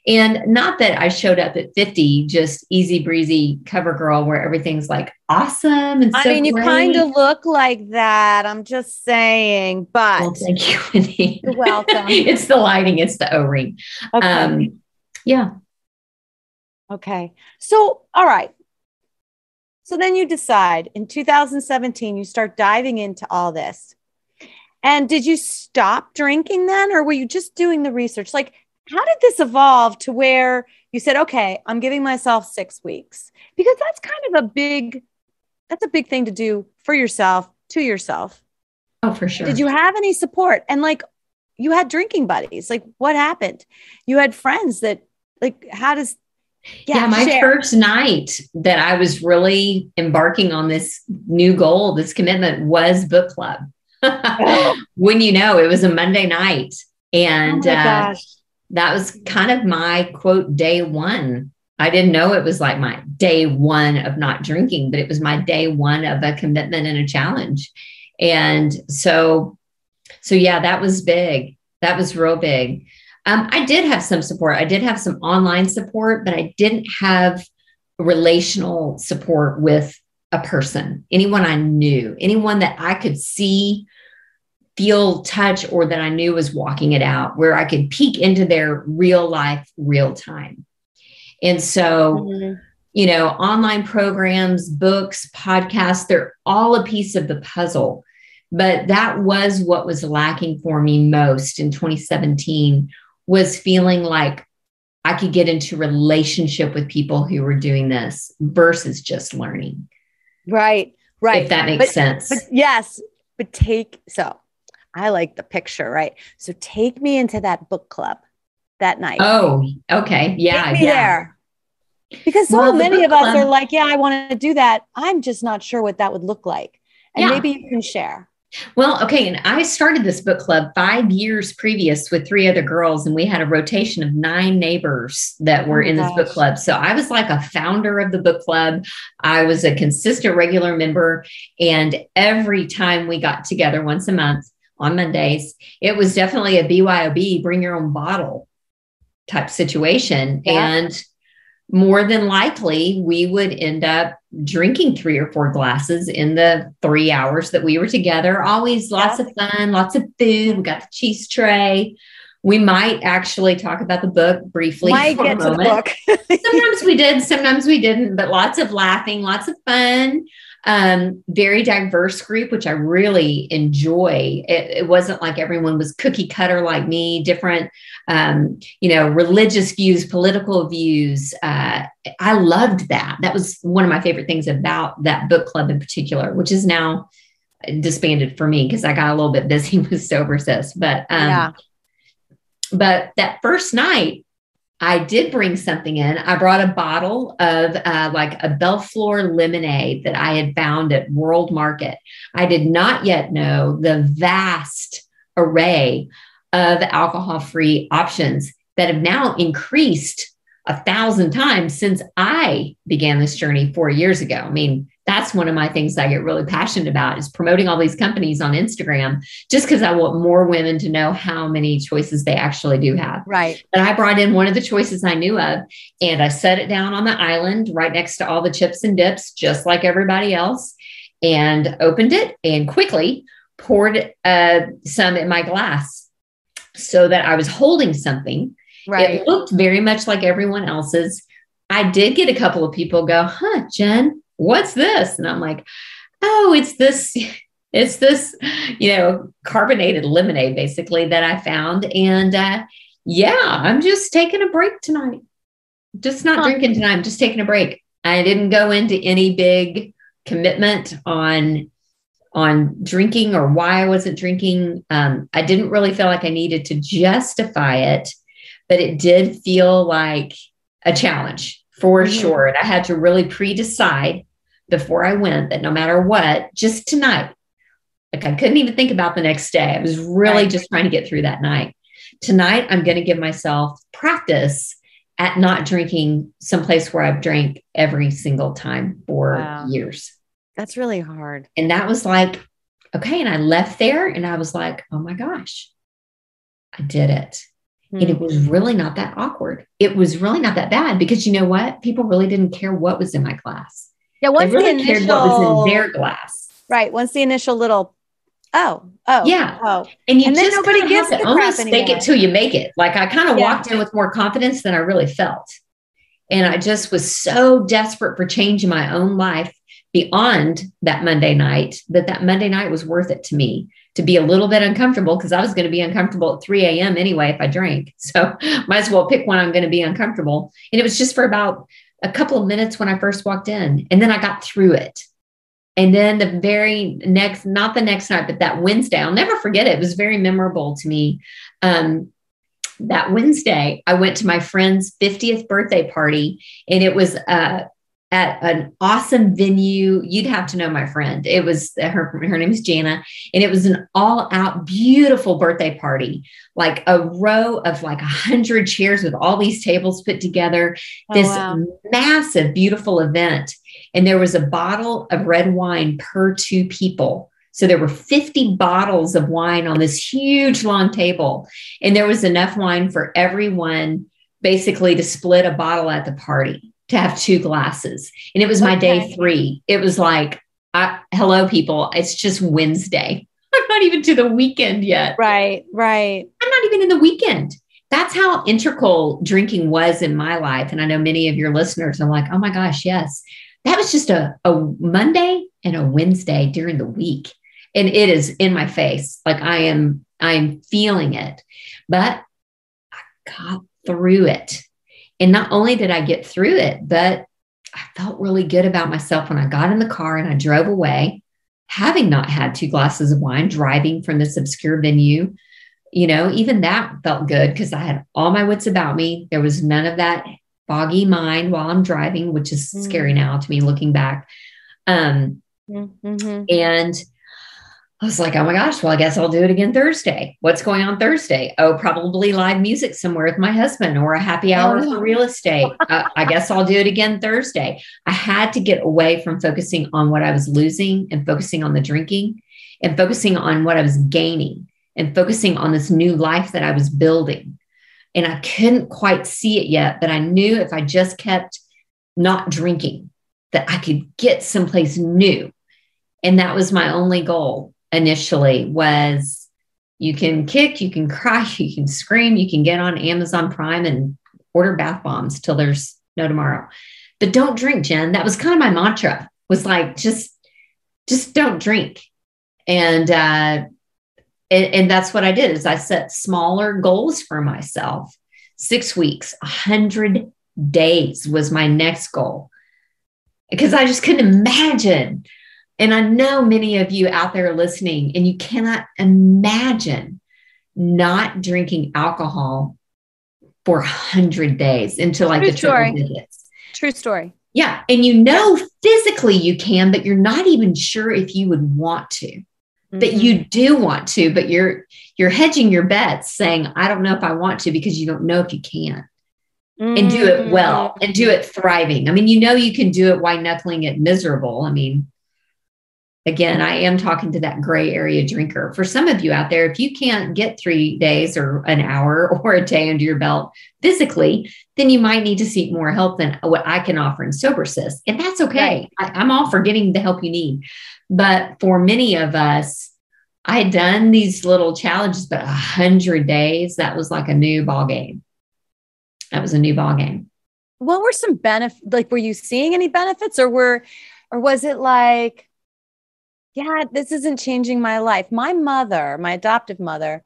And not that I showed up at fifty, just easy breezy cover girl where everything's like awesome. And I so mean, great. You kind of look like that. I'm just saying, but well, thank you, Wendy. You're welcome. It's the lighting. It's the O-ring. Okay. Um, yeah. Okay. So, all right. So then you decide in two thousand seventeen, you start diving into all this. And did you stop drinking then? Or were you just doing the research? Like, how did this evolve to where you said, okay, I'm giving myself six weeks? Because that's kind of a big, that's a big thing to do for yourself, to yourself. Oh, for sure. Did you have any support? And like, you had drinking buddies. Like, what happened? You had friends that like, how does Yeah, yeah, my share. First night that I was really embarking on this new goal, this commitment, was book club. When you know, it was a Monday night. And oh uh, that was kind of my quote, day one. I didn't know it was like my day one of not drinking, but it was my day one of a commitment and a challenge. And so, so yeah, that was big. That was real big. Um, I did have some support. I did have some online support, but I didn't have relational support with a person, anyone I knew, anyone that I could see, feel, touch, or that I knew was walking it out, where I could peek into their real life, real time. And so, mm-hmm. you know, online programs, books, podcasts, they're all a piece of the puzzle. But that was what was lacking for me most in twenty seventeen. Was feeling like I could get into relationship with people who were doing this versus just learning. Right, right. If that makes but, sense. But yes, but take, so I like the picture, right? So take me into that book club that night. Oh, okay. Yeah. Take me yeah. there. Because so well, many of us club. Are like, yeah, I want to do that. I'm just not sure what that would look like. And yeah. maybe you can share. Well, okay. And I started this book club five years previous with three other girls, and we had a rotation of nine neighbors that were oh in this gosh. Book club. So I was like a founder of the book club. I was a consistent regular member. And every time we got together once a month on Mondays, it was definitely a B Y O B, bring your own bottle type situation. Yeah. And more than likely, we would end up drinking three or four glasses in the three hours that we were together. Always lots yeah. of fun, lots of food. We got the cheese tray. We might actually talk about the book briefly. Might for get a to moment. The book. Sometimes we did, sometimes we didn't, but lots of laughing, lots of fun. Um, very diverse group, which I really enjoy. It, it wasn't like everyone was cookie cutter like me, different, um, you know, religious views, political views. Uh, I loved that. That was one of my favorite things about that book club in particular, which is now disbanded for me because I got a little bit busy with Sober Sis. But, um, yeah. but that first night, I did bring something in. I brought a bottle of uh, like a Bellflower lemonade that I had found at World Market. I did not yet know the vast array of alcohol-free options that have now increased a thousand times since I began this journey four years ago. I mean, that's one of my things I get really passionate about, is promoting all these companies on Instagram, just because I want more women to know how many choices they actually do have. Right. But I brought in one of the choices I knew of, and I set it down on the island right next to all the chips and dips, just like everybody else, and opened it and quickly poured uh, some in my glass so that I was holding something. Right. It looked very much like everyone else's. I did get a couple of people go, huh, Jen, what's this? And I'm like, oh, it's this, it's this, you know, carbonated lemonade basically that I found. And, uh, yeah, I'm just taking a break tonight. Just not huh. drinking tonight. I'm just taking a break. I didn't go into any big commitment on, on drinking or why I wasn't drinking. Um, I didn't really feel like I needed to justify it, but it did feel like a challenge for mm-hmm. sure. And I had to really pre-decide before I went that no matter what, just tonight, like I couldn't even think about the next day. I was really right. just trying to get through that night. Tonight, I'm going to give myself practice at not drinking someplace where I've drank every single time for wow. years. That's really hard. And that was like, okay. And I left there and I was like, oh my gosh, I did it. Mm-hmm. And it was really not that awkward. It was really not that bad because you know what? People really didn't care what was in my glass. Yeah. Once they really the initial, cared what was in their glass. Right. Once the initial little, oh, oh, yeah. Oh. And you and just nobody gives the almost crap fake it till you make it. Like I kind of yeah. walked in with more confidence than I really felt. And I just was so desperate for change in my own life beyond that Monday night, that that Monday night was worth it to me to be a little bit uncomfortable because I was going to be uncomfortable at three a.m. anyway if I drank. So might as well pick when I'm going to be uncomfortable. And it was just for about a couple of minutes when I first walked in. And then I got through it. And then the very next, not the next night, but that Wednesday, I'll never forget it. It was very memorable to me. Um, that Wednesday, I went to my friend's fiftieth birthday party, and it was uh, at an awesome venue. You'd have to know my friend. It was her, her name is Jana, and it was an all out beautiful birthday party, like a row of like a hundred chairs with all these tables put together, oh, this wow. massive, beautiful event. And there was a bottle of red wine per two people. So there were fifty bottles of wine on this huge long table. And there was enough wine for everyone basically to split a bottle at the party, to have two glasses. And it was my okay. day three. It was like, I, hello, people. It's just Wednesday. I'm not even to the weekend yet. Right, right. I'm not even in the weekend. That's how integral drinking was in my life. And I know many of your listeners are like, oh my gosh, yes. That was just a, a Monday and a Wednesday during the week. And it is in my face. Like I am, I'm feeling it, but I got through it. And not only did I get through it, but I felt really good about myself when I got in the car and I drove away, having not had two glasses of wine, driving from this obscure venue. You know, even that felt good because I had all my wits about me. There was none of that foggy mind while I'm driving, which is mm. scary now to me looking back. Um, mm-hmm. And I was like, oh my gosh, well, I guess I'll do it again Thursday. What's going on Thursday? Oh, probably live music somewhere with my husband or a happy hour oh. for real estate. uh, I guess I'll do it again Thursday. I had to get away from focusing on what I was losing and focusing on the drinking and focusing on what I was gaining and focusing on this new life that I was building. And I couldn't quite see it yet, but I knew if I just kept not drinking that I could get someplace new. And that was my only goal initially was you can kick, you can cry, you can scream, you can get on Amazon Prime and order bath bombs till there's no tomorrow, but don't drink, Jen. That was kind of my mantra was like, just, just don't drink. And, uh, And, and that's what I did is I set smaller goals for myself. Six weeks, a hundred days was my next goal because I just couldn't imagine. And I know many of you out there listening and you cannot imagine not drinking alcohol for a hundred days into like True the story. triple digits. True story. Yeah. And you know, yeah. physically you can, but you're not even sure if you would want to. But you do want to, but you're, you're hedging your bets saying, I don't know if I want to, because you don't know if you can mm. and do it well and do it thriving. I mean, you know, you can do it while knuckling it miserable. I mean, again, I am talking to that gray area drinker. For some of you out there, if you can't get three days or an hour or a day under your belt physically, then you might need to seek more help than what I can offer in Sober Sis. And that's okay. Right. I, I'm all for getting the help you need. But for many of us, I had done these little challenges, but a hundred days, that was like a new ball game. That was a new ball game. What were some benefits? Like, were you seeing any benefits or were, or was it like, yeah, this isn't changing my life. My mother, my adoptive mother,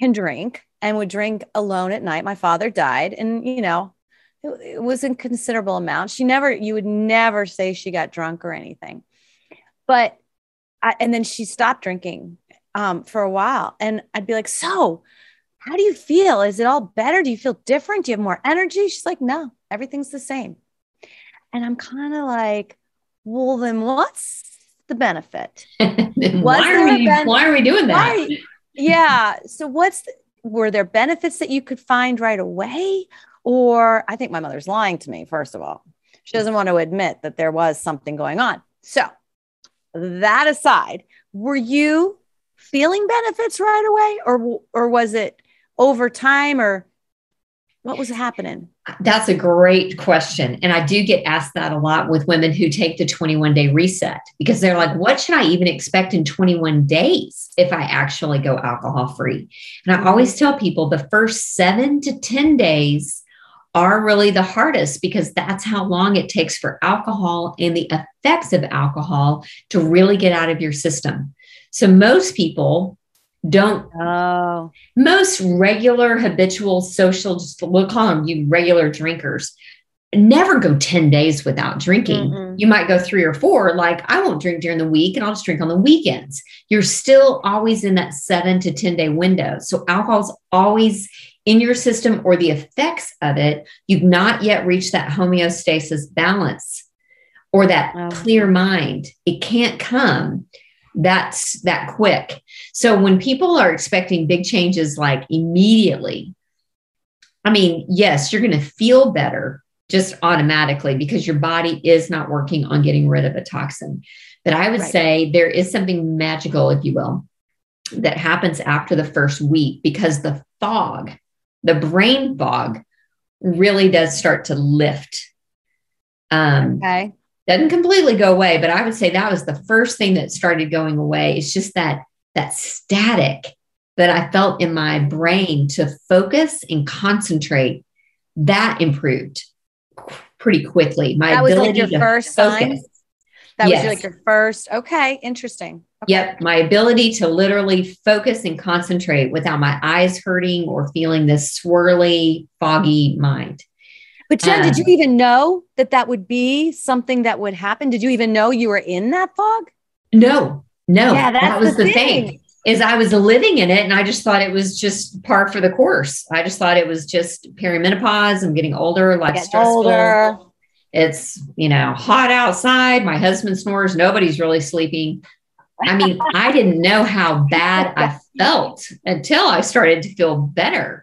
can drink and would drink alone at night. My father died, and, you know, it, it was a considerable amount. She never, you would never say she got drunk or anything, but I, and then she stopped drinking um, for a while, and I'd be like, so how do you feel? Is it all better? Do you feel different? Do you have more energy? She's like, no, everything's the same. And I'm kind of like, well, then what's the benefit? why, are we, ben- why are we doing that? Why? Yeah. So what's, the, were there benefits that you could find right away? Or I think my mother's lying to me. First of all, she doesn't want to admit that there was something going on. So that aside, were you feeling benefits right away? Or, or was it over time, or what was happening? That's a great question. And I do get asked that a lot with women who take the twenty-one day reset, because they're like, what should I even expect in twenty-one days if I actually go alcohol free? And I always tell people the first seven to ten days are really the hardest, because that's how long it takes for alcohol and the effects of alcohol to really get out of your system. So most people don't, oh. most regular habitual social, just we'll call them you regular drinkers, never go ten days without drinking. Mm-hmm. You might go three or four, like I won't drink during the week and I'll just drink on the weekends. You're still always in that seven to ten day window. So alcohol's always in your system, or the effects of it. You've not yet reached that homeostasis balance or that oh. clear mind. It can't come that's that quick. So when people are expecting big changes, like immediately, I mean, yes, you're going to feel better just automatically because your body is not working on getting rid of a toxin. But I would right. say there is something magical, if you will, that happens after the first week, because the fog, the brain fog really does start to lift. Um, okay. Doesn't completely go away, but I would say that was the first thing that started going away. It's just that, that static that I felt in my brain to focus and concentrate, that improved pretty quickly. My that ability was like your to first focus. Sign? That yes. was like your first. Okay. Interesting. Okay. Yep. My ability to literally focus and concentrate without my eyes hurting or feeling this swirly, foggy mind. But Jen, um, did you even know that that would be something that would happen? Did you even know you were in that fog? No, no. Yeah, that's that was the, the thing. thing is I was living in it, and I just thought it was just par for the course. I just thought it was just perimenopause. I'm getting older, life's get stressful. Older. It's, you know, hot outside. My husband snores. Nobody's really sleeping. I mean, I didn't know how bad I felt until I started to feel better.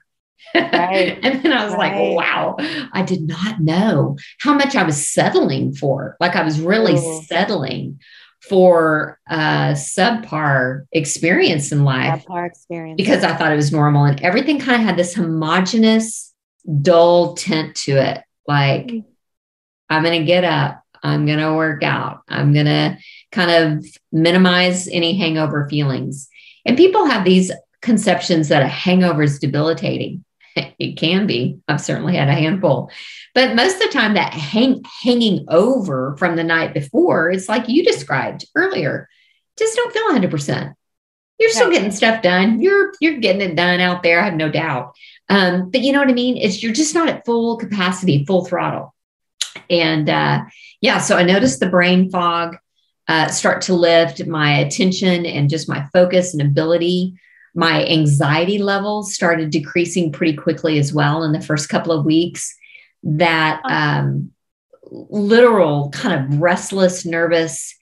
Right. And then I was right. like, wow, I did not know how much I was settling for. Like I was really Ooh. settling for a subpar experience in life subpar experience. Because I thought it was normal, and everything kind of had this homogenous, dull tint to it. Like mm-hmm. I'm going to get up, I'm going to work out, I'm going to kind of minimize any hangover feelings. And people have these conceptions that a hangover is debilitating. It can be. I've certainly had a handful, but most of the time that hang, hanging over from the night before, it's like you described earlier, just don't feel one hundred percent. You're still right. getting stuff done. You're, you're getting it done out there. I have no doubt. Um, but you know what I mean? It's, you're just not at full capacity, full throttle. And uh, yeah, so I noticed the brain fog uh, start to lift, my attention and just my focus and ability. My anxiety levels started decreasing pretty quickly as well in the first couple of weeks. That um, literal kind of restless, nervous,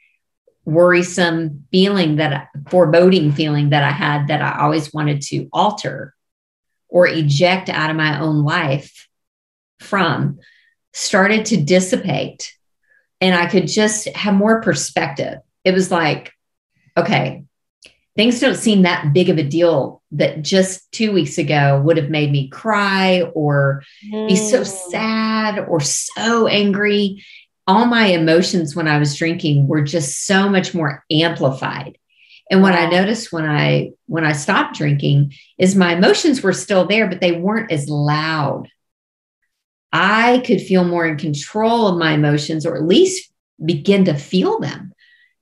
worrisome feeling, that foreboding feeling that I had, that I always wanted to alter or eject out of my own life from, started to dissipate, and I could just have more perspective. It was like, okay, things don't seem that big of a deal that just two weeks ago would have made me cry or be so sad or so angry. All my emotions when I was drinking were just so much more amplified. And what I noticed when I, when I stopped drinking is my emotions were still there, but they weren't as loud. I could feel more in control of my emotions, or at least begin to feel them.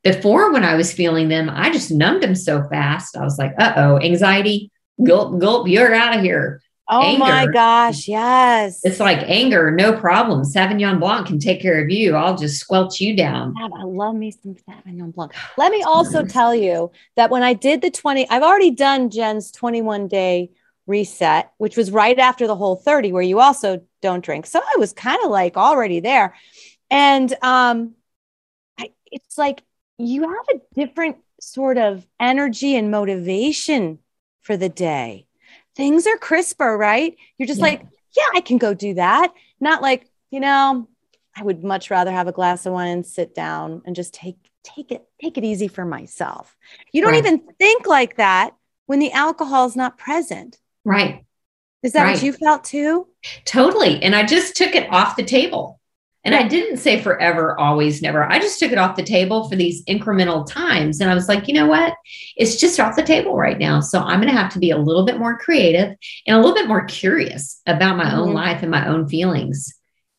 Before, when I was feeling them, I just numbed them so fast. I was like, uh-oh, anxiety. gulp, gulp, you're out of here. Oh anger. My gosh. Yes. It's like anger. No problem. Sauvignon Blanc can take care of you. I'll just squelch you down. God, I love me some Sauvignon Blanc. Let me also tell you that when I did the twenty, I've already done Jen's twenty-one day reset, which was right after the whole thirty where you also don't drink. So I was kind of like already there. And, um, I, it's like, you have a different sort of energy and motivation for the day. Things are crisper, right? You're just yeah. like, yeah, I can go do that. Not like, you know, I would much rather have a glass of wine and sit down and just take, take it, take it easy for myself. You don't right. even think like that when the alcohol is not present. Right. Is that right. what you felt too? Totally. And I just took it off the table. And I didn't say forever, always, never. I just took it off the table for these incremental times. And I was like, you know what? It's just off the table right now. So I'm going to have to be a little bit more creative and a little bit more curious about my mm-hmm. own life and my own feelings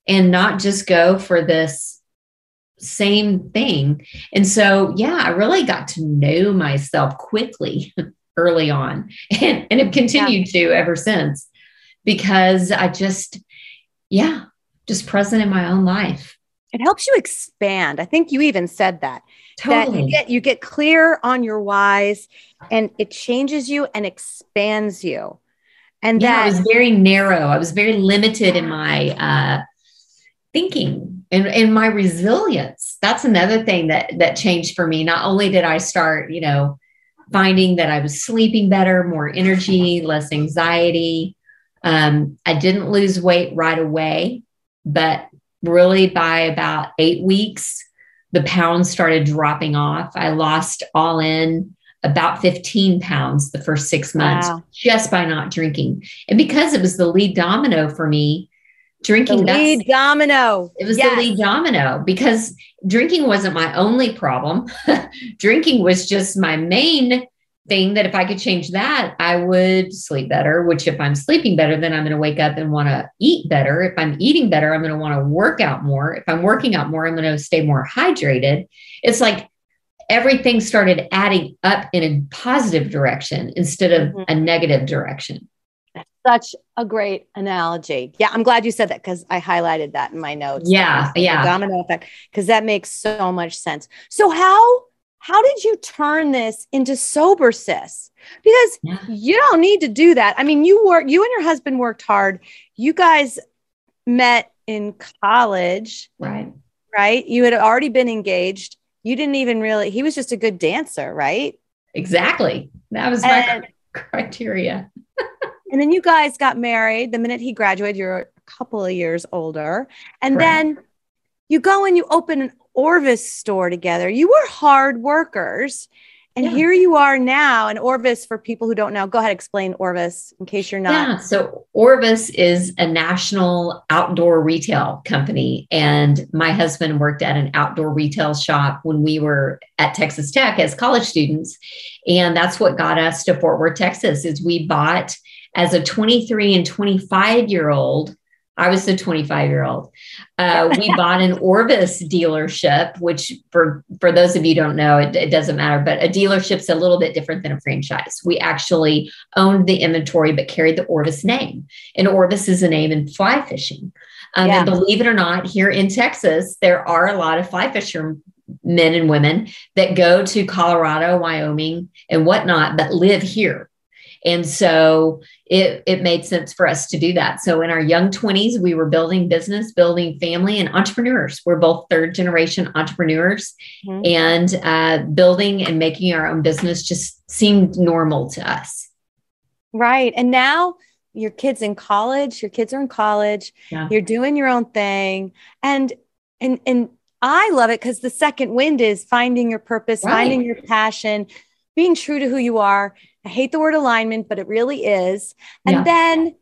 and not just go for this same thing. And so, yeah, I really got to know myself quickly early on and, and have continued yeah. to ever since because I just, yeah. just present in my own life. It helps you expand. I think you even said that. Totally. That you get, you get clear on your whys and it changes you and expands you. And yeah, that I was very narrow. I was very limited in my uh, thinking and in my resilience. That's another thing that, that changed for me. Not only did I start, you know, finding that I was sleeping better, more energy, less anxiety. Um, I didn't lose weight right away. But really by about eight weeks, the pounds started dropping off. I lost all in about fifteen pounds the first six months wow. just by not drinking. And because it was the lead domino for me, drinking. The lead domino. It was yes. the lead domino because drinking wasn't my only problem. Drinking was just my main thing that if I could change that, I would sleep better, which if I'm sleeping better, then I'm going to wake up and want to eat better. If I'm eating better, I'm going to want to work out more. If I'm working out more, I'm going to stay more hydrated. It's like everything started adding up in a positive direction instead of mm-hmm. a negative direction. That's such a great analogy. Yeah. I'm glad you said that because I highlighted that in my notes. Yeah. Yeah. The domino effect, because that makes so much sense. So how How did you turn this into Sober Sis? Because yeah. you don't need to do that. I mean, you work, you and your husband worked hard. You guys met in college, right? Right. You had already been engaged. You didn't even really, he was just a good dancer, right? Exactly. That was my and, criteria. And then you guys got married the minute he graduated, you're a couple of years older. And right. then you go and you open an Orvis store together. You were hard workers. And yeah. here you are now. And Orvis, for people who don't know, go ahead, explain Orvis in case you're not. Yeah. So Orvis is a national outdoor retail company. And my husband worked at an outdoor retail shop when we were at Texas Tech as college students. And that's what got us to Fort Worth, Texas, is we bought as a twenty-three and twenty-five year old. I was the twenty-five year old. Uh, we bought an Orvis dealership, which for, for those of you who don't know, it, it doesn't matter, but a dealership's a little bit different than a franchise. We actually owned the inventory, but carried the Orvis name, and Orvis is a name in fly fishing. Um, yeah. And believe it or not, here in Texas, there are a lot of fly fishermen and women that go to Colorado, Wyoming, and whatnot, but live here. And so it, it made sense for us to do that. So in our young twenties, we were building business, building family, and entrepreneurs. We're both third generation entrepreneurs, mm-hmm. and uh, building and making our own business just seemed normal to us. Right. And now your kids in college, your kids are in college, yeah. you're doing your own thing. And, and, and I love it because the second wind is finding your purpose, right. finding your passion, being true to who you are. I hate the word alignment, but it really is. And yeah. then,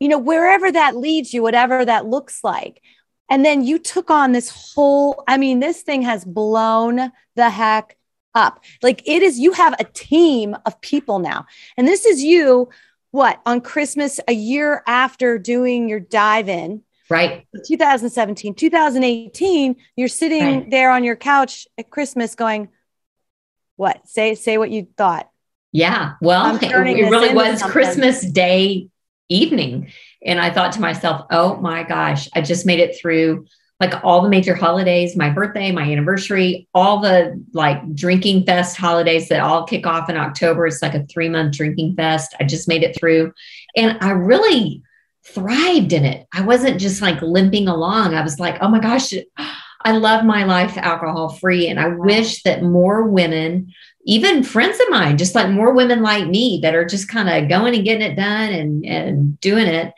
you know, wherever that leads you, whatever that looks like. And then you took on this whole, I mean, this thing has blown the heck up. Like it is, you have a team of people now. And this is you, what, on Christmas, a year after doing your dive in. Right. twenty seventeen, two thousand eighteen, you're sitting right. there on your couch at Christmas going, what? Say, say what you thought. Yeah. Well, it really was something. Christmas Day evening. And I thought to myself, oh my gosh, I just made it through like all the major holidays, my birthday, my anniversary, all the like drinking fest holidays that all kick off in October. It's like a three month drinking fest. I just made it through and I really thrived in it. I wasn't just like limping along. I was like, oh my gosh, I love my life alcohol free. And I wish that more women, even friends of mine, just like more women like me that are just kind of going and getting it done and, and doing it,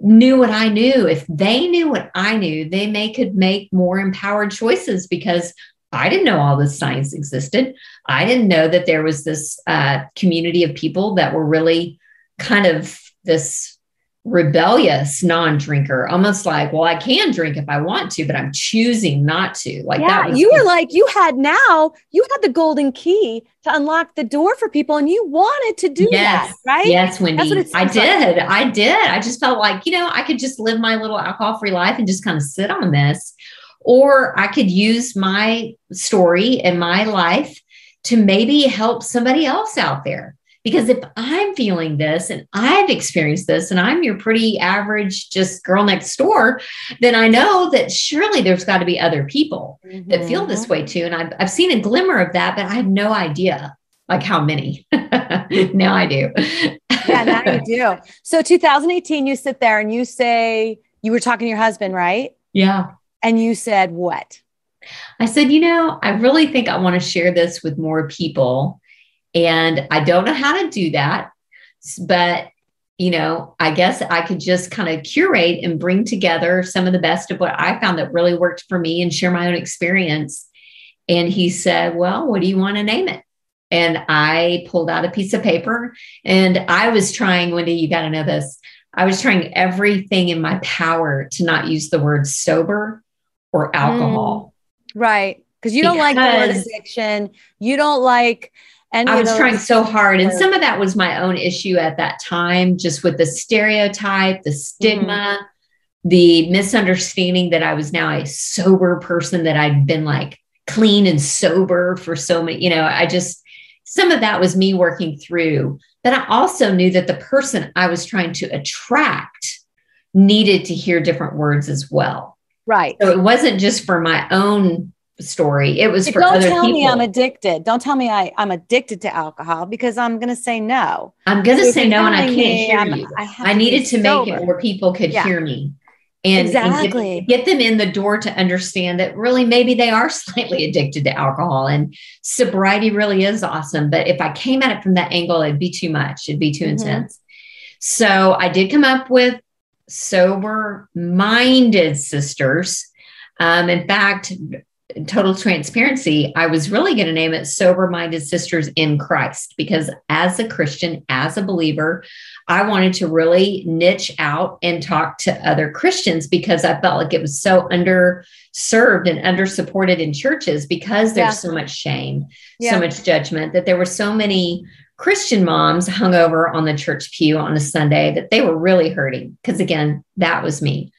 knew what I knew. If they knew what I knew, they may could make more empowered choices, because I didn't know all this science existed. I didn't know that there was this uh, community of people that were really kind of this rebellious non-drinker, almost like, well, I can drink if I want to, but I'm choosing not to. Like yeah, that was you were the- like, you had now, you had the golden key to unlock the door for people and you wanted to do yes, that, right? Yes, Wendy, I did. Like. I did. I just felt like, you know, I could just live my little alcohol-free life and just kind of sit on this, or I could use my story and my life to maybe help somebody else out there. Because if I'm feeling this and I've experienced this and I'm your pretty average, just girl next door, then I know that surely there's got to be other people mm-hmm. that feel this way too. And I've, I've seen a glimmer of that, but I have no idea like how many. Now I do. Yeah, now you do. So two thousand eighteen, you sit there and you say, you were talking to your husband, right? Yeah. And you said what? I said, you know, I really think I want to share this with more people. And I don't know how to do that, but, you know, I guess I could just kind of curate and bring together some of the best of what I found that really worked for me and share my own experience. And he said, well, what do you want to name it? And I pulled out a piece of paper and I was trying, Wendy, you got to know this. I was trying everything in my power to not use the word sober or alcohol. Mm, right. Because you don't because like the word addiction. You don't like... And I was trying so hard. And some of that was my own issue at that time, just with the stereotype, the stigma, mm-hmm. the misunderstanding that I was now a sober person, that I'd been like clean and sober for so many, you know, I just, some of that was me working through, but I also knew that the person I was trying to attract needed to hear different words as well. Right. So it wasn't just for my own story. It was for don't other tell people. Me I'm addicted. Don't tell me I, I'm addicted to alcohol, because I'm going to say no. I'm going to so say no and I can't me, hear I'm, you. I, I needed to sober. Make it where people could yeah. hear me and, exactly. and get, get them in the door to understand that really maybe they are slightly addicted to alcohol, and sobriety really is awesome. But if I came at it from that angle, it'd be too much. It'd be too mm-hmm. intense. So I did come up with sober-minded sisters. Um, in fact, in total transparency, I was really going to name it Sober-Minded Sisters in Christ, because as a Christian, as a believer, I wanted to really niche out and talk to other Christians, because I felt like it was so underserved and under-supported in churches, because there's yeah. so much shame, yeah. so much judgment, that there were so many Christian moms hung over on the church pew on a Sunday that they were really hurting. Because again, that was me.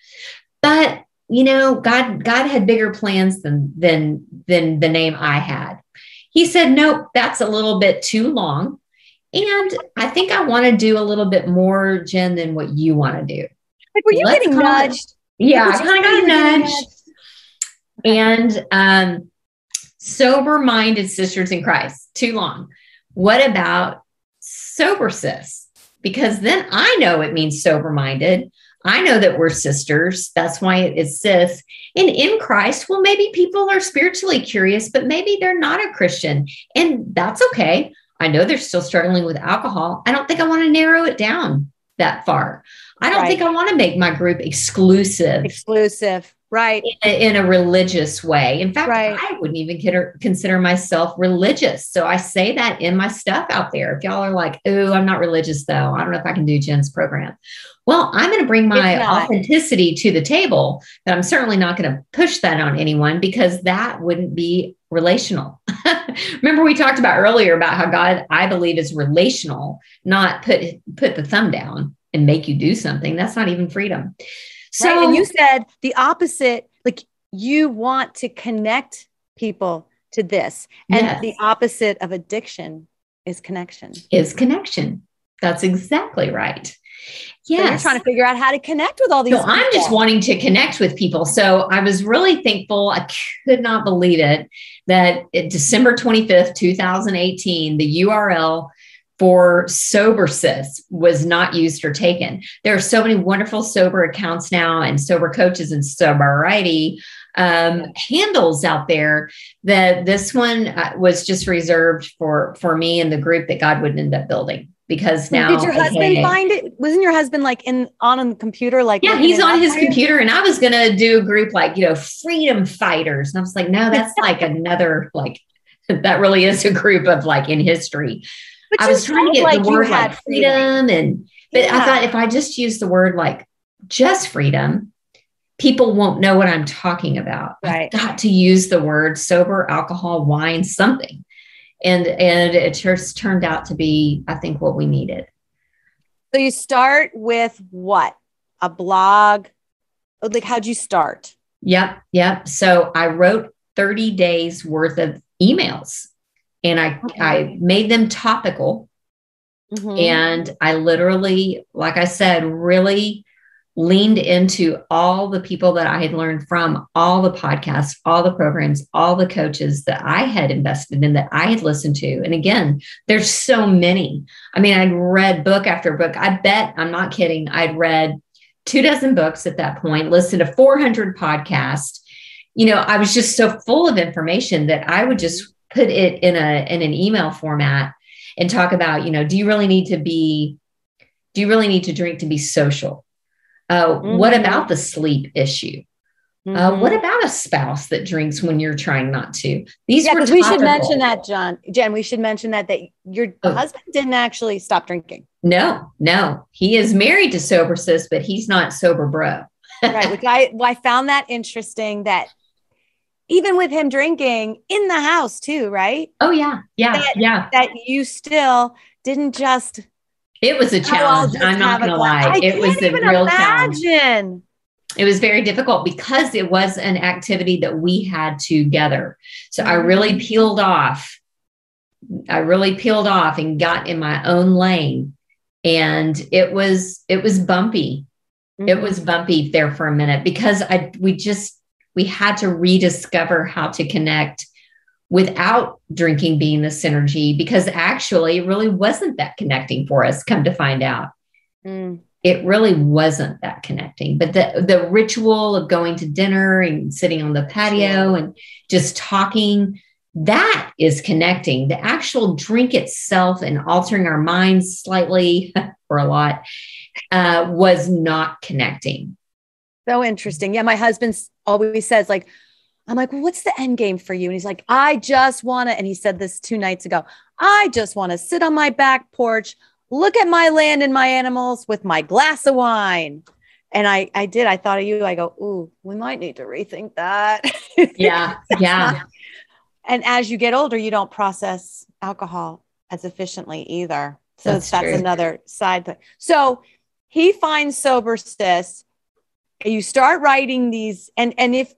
But you know, God, God had bigger plans than, than, than the name I had. He said, nope, that's a little bit too long. And I think I want to do a little bit more, Jen, than what you want to do. Like, were you Let's getting nudged? It, yeah, I kind of got nudged. And um, sober-minded sisters in Christ, too long. What about sober sis? Because then I know it means sober-minded. I know that we're sisters. That's why it is sis. And in Christ, well, maybe people are spiritually curious, but maybe they're not a Christian. And that's okay. I know they're still struggling with alcohol. I don't think I want to narrow it down that far. I don't right. think I want to make my group exclusive. Exclusive, right. In a, in a religious way. In fact, right. I wouldn't even consider, consider myself religious. So I say that in my stuff out there. If y'all are like, oh, I'm not religious though. I don't know if I can do Jen's program. Well, I'm going to bring my authenticity to the table, but I'm certainly not going to push that on anyone, because that wouldn't be relational. Remember, we talked about earlier about how God, I believe, is relational, not put, put the thumb down and make you do something. That's not even freedom. So right, and you said the opposite, like you want to connect people to this, and yes. the opposite of addiction. is connection. Is connection. That's exactly right. Yeah. So you're trying to figure out how to connect with all these. So people. I'm just wanting to connect with people. So I was really thankful. I could not believe it that it, December twenty-fifth, two thousand eighteen, the U R L for Sober Sis was not used or taken. There are so many wonderful sober accounts now and sober coaches and sobriety um, handles out there that this one uh, was just reserved for, for me and the group that God would end up building. Because now did your husband okay, find it? Wasn't your husband like in on a computer? Like, yeah, he's on his computer. And I was going to do a group like, you know, freedom fighters. And I was like, no, that's like another, like, that really is a group of like in history. Which I was trying to get like the word like freedom. freedom. And, but yeah. I thought if I just use the word like just freedom, people won't know what I'm talking about. Right. I've got to use the word sober, alcohol, wine, something. And, and it just turned out to be, I think, what we needed. So you start with what? A blog? Like, how'd you start? Yep. Yep. So I wrote thirty days worth of emails and I, okay. I made them topical. Mm-hmm. And I literally, like I said, really leaned into all the people that I had learned from, all the podcasts, all the programs, all the coaches that I had invested in, that I had listened to. And again, there's so many. I mean, I'd read book after book. I bet, I'm not kidding, I'd read two dozen books at that point, listened to four hundred podcasts. You know, I was just so full of information that I would just put it in a in an email format and talk about, you know, do you really need to be, do you really need to drink to be social? Uh, mm-hmm. What about the sleep issue? Mm-hmm. Uh, what about a spouse that drinks when you're trying not to? These yeah, were we should mention that, John, Jen, we should mention that, that your oh. husband didn't actually stop drinking. No, no. He is married to Sober Sis, but he's not sober bro. Right. Which I, well, I found that interesting that even with him drinking in the house too, right? Oh yeah. Yeah. That, yeah. That you still didn't just... It was a challenge. I'm not going to lie. It was a real challenge. It was very difficult because it was an activity that we had together. So I really peeled off. I really peeled off and got in my own lane. And it was, it was bumpy. Mm-hmm. It was bumpy there for a minute because I, we just, we had to rediscover how to connect without drinking being the synergy, because actually it really wasn't that connecting for us, come to find out. Mm. It really wasn't that connecting. But the, the ritual of going to dinner and sitting on the patio and just talking, that is connecting. The actual drink itself and altering our minds slightly or a lot uh, was not connecting. So interesting. Yeah, my husband always says like, I'm like, well, what's the end game for you? And he's like, I just want to, and he said this two nights ago, I just want to sit on my back porch, look at my land and my animals with my glass of wine. And I, I did, I thought of you, I go, ooh, we might need to rethink that. Yeah. Yeah. And as you get older, you don't process alcohol as efficiently either. So that's, that's another side thing. So he finds Sober Sis, you start writing these, and, and if,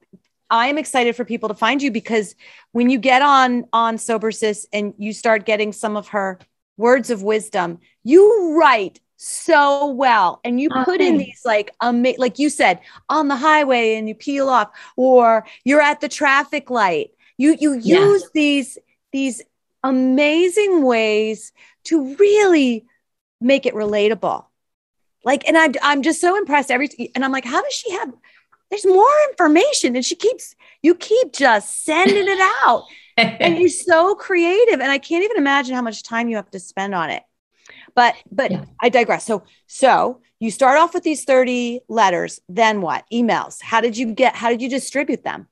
I am excited for people to find you, because when you get on, on Sober Sis and you start getting some of her words of wisdom, you write so well. And you put in these like, um, like you said, on the highway and you peel off, or you're at the traffic light. You, you yeah. use these, these amazing ways to really make it relatable. Like, and I'm, I'm just so impressed every, and I'm like, how does she have, there's more information, and she keeps, you keep just sending it out and you're so creative. And I can't even imagine how much time you have to spend on it, but, but yeah. I digress. So, so you start off with these thirty letters, then what? Emails. How did you get, how did you distribute them?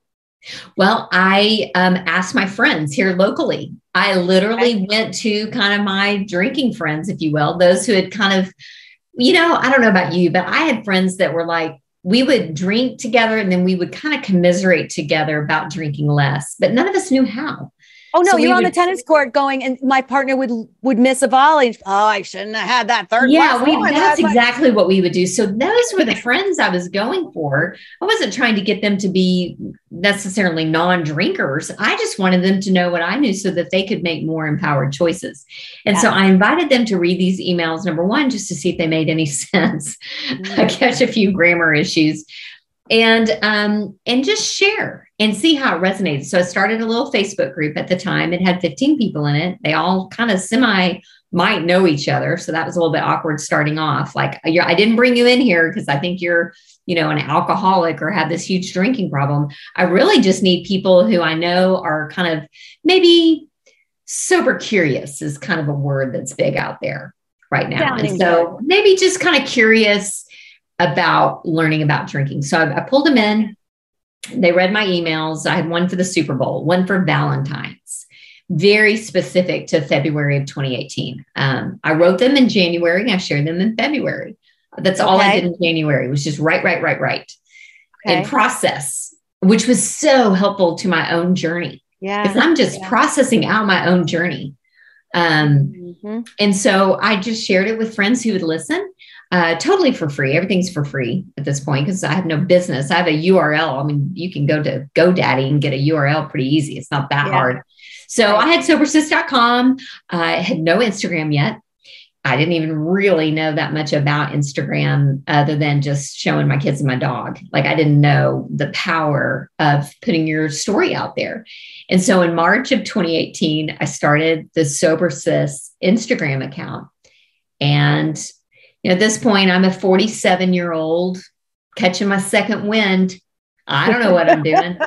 Well, I um, asked my friends here locally. I literally okay. went to kind of my drinking friends, if you will, those who had kind of, you know, I don't know about you, but I had friends that were like, we would drink together and then we would kind of commiserate together about drinking less, but none of us knew how. Oh no, so you're on would, the tennis court going, and my partner would would miss a volley. Oh, I shouldn't have had that third. Yeah, we, that's exactly what we would do. So those were the friends I was going for. I wasn't trying to get them to be necessarily non-drinkers. I just wanted them to know what I knew so that they could make more empowered choices. And yeah. so I invited them to read these emails, number one, just to see if they made any sense, mm-hmm. catch a few grammar issues. And, um, and just share and see how it resonated. So I started a little Facebook group at the time. It had fifteen people in it. They all kind of semi might know each other. So that was a little bit awkward starting off. Like, I didn't bring you in here because I think you're, you know, an alcoholic or have this huge drinking problem. I really just need people who I know are kind of maybe sober curious is kind of a word that's big out there right now. And so maybe just kind of curious about learning about drinking. So I, I pulled them in. They read my emails. I had one for the Super Bowl, one for Valentine's, very specific to February of twenty eighteen. Um, I wrote them in January and I shared them in February. That's okay. all I did in January, was just write, write, write, write okay. and process, which was so helpful to my own journey. Yeah. Because I'm just yeah. processing out my own journey. Um, mm-hmm. And so I just shared it with friends who would listen. Uh, totally for free. Everything's for free at this point because I have no business. I have a U R L. I mean, you can go to GoDaddy and get a U R L pretty easy. It's not that yeah. hard. So right. I had sober sis dot com. Uh, I had no Instagram yet. I didn't even really know that much about Instagram other than just showing my kids and my dog. Like, I didn't know the power of putting your story out there. And so in March of twenty eighteen, I started the Sober Sis Instagram account. And at this point, I'm a forty-seven-year-old catching my second wind. I don't know what I'm doing.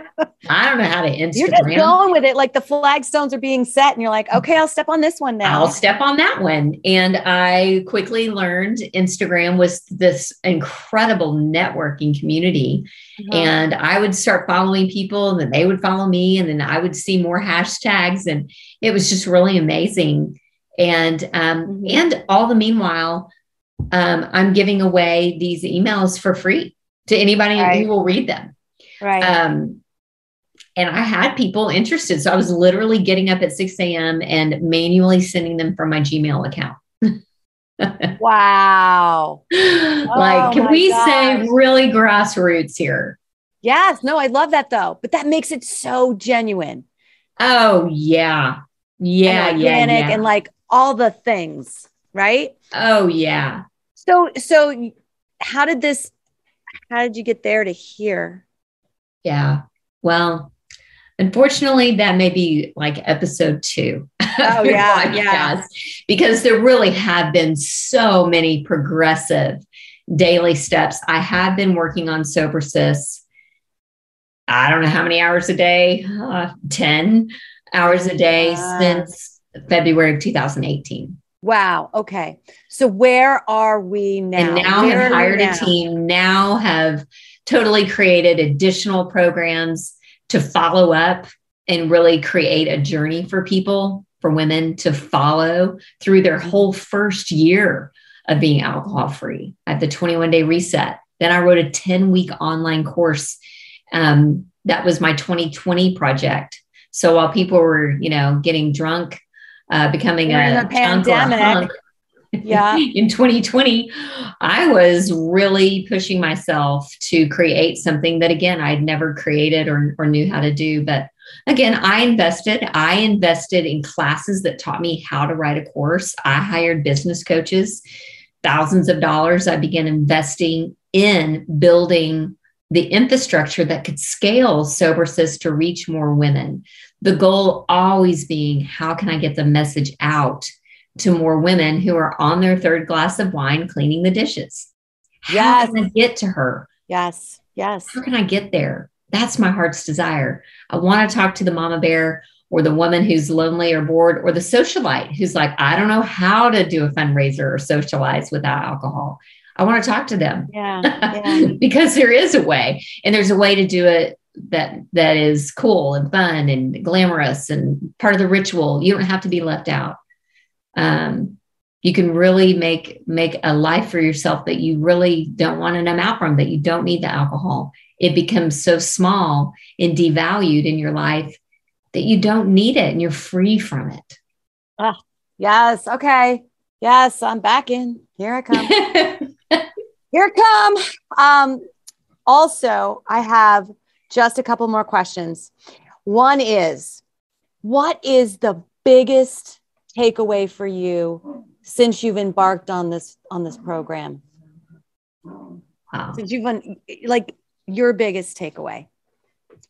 I don't know how to Instagram. You're just going with it. Like, the flagstones are being set and you're like, okay, I'll step on this one now. I'll step on that one. And I quickly learned Instagram was this incredible networking community. Mm-hmm. And I would start following people and then they would follow me. And then I would see more hashtags. And it was just really amazing. And, um, mm-hmm. and all the meanwhile, Um, I'm giving away these emails for free to anybody right. who will read them. Right. Um, and I had people interested. So I was literally getting up at six a.m. and manually sending them from my Gmail account. Wow. Like, oh, can we gosh. say really grassroots here? Yes. No, I love that though. But that makes it so genuine. Oh, yeah. Yeah. And yeah, yeah. And like all the things. Right? Oh yeah. So, so how did this, how did you get there to here? Yeah. Well, unfortunately that may be like episode two. Oh yeah. yeah. Because there really have been so many progressive daily steps. I have been working on Sober Sis. I don't know how many hours a day, uh, ten hours a day yeah. since February of two thousand eighteen. Wow. Okay. So where are we now? And now where have hired now? a team, now have totally created additional programs to follow up and really create a journey for people, for women to follow through their whole first year of being alcohol free at the twenty-one day reset. Then I wrote a ten week online course. Um, that was my twenty twenty project. So while people were, you know, getting drunk, Uh, becoming a, a pandemic a yeah. in twenty twenty, I was really pushing myself to create something that, again, I'd never created or, or knew how to do. But again, I invested, I invested in classes that taught me how to write a course. I hired business coaches, thousands of dollars. I began investing in building the infrastructure that could scale Sober Sis to reach more women. The goal always being, how can I get the message out to more women who are on their third glass of wine cleaning the dishes? Yes. How can I get to her? Yes, yes. How can I get there? That's my heart's desire. I want to talk to the mama bear or the woman who's lonely or bored, or the socialite who's like, I don't know how to do a fundraiser or socialize without alcohol. I want to talk to them. Yeah, yeah. Because there is a way, and there's a way to do it that that is cool and fun and glamorous and part of the ritual. You don't have to be left out. Um, you can really make, make a life for yourself that you really don't want to numb out from, that you don't need the alcohol. It becomes so small and devalued in your life that you don't need it and you're free from it. Ah, yes. Okay. Yes. I'm back in. Here I come. Here I come. Um, also, I have just a couple more questions. One is, what is the biggest takeaway for you since you've embarked on this, on this program? Wow. Since you've been, like, your biggest takeaway.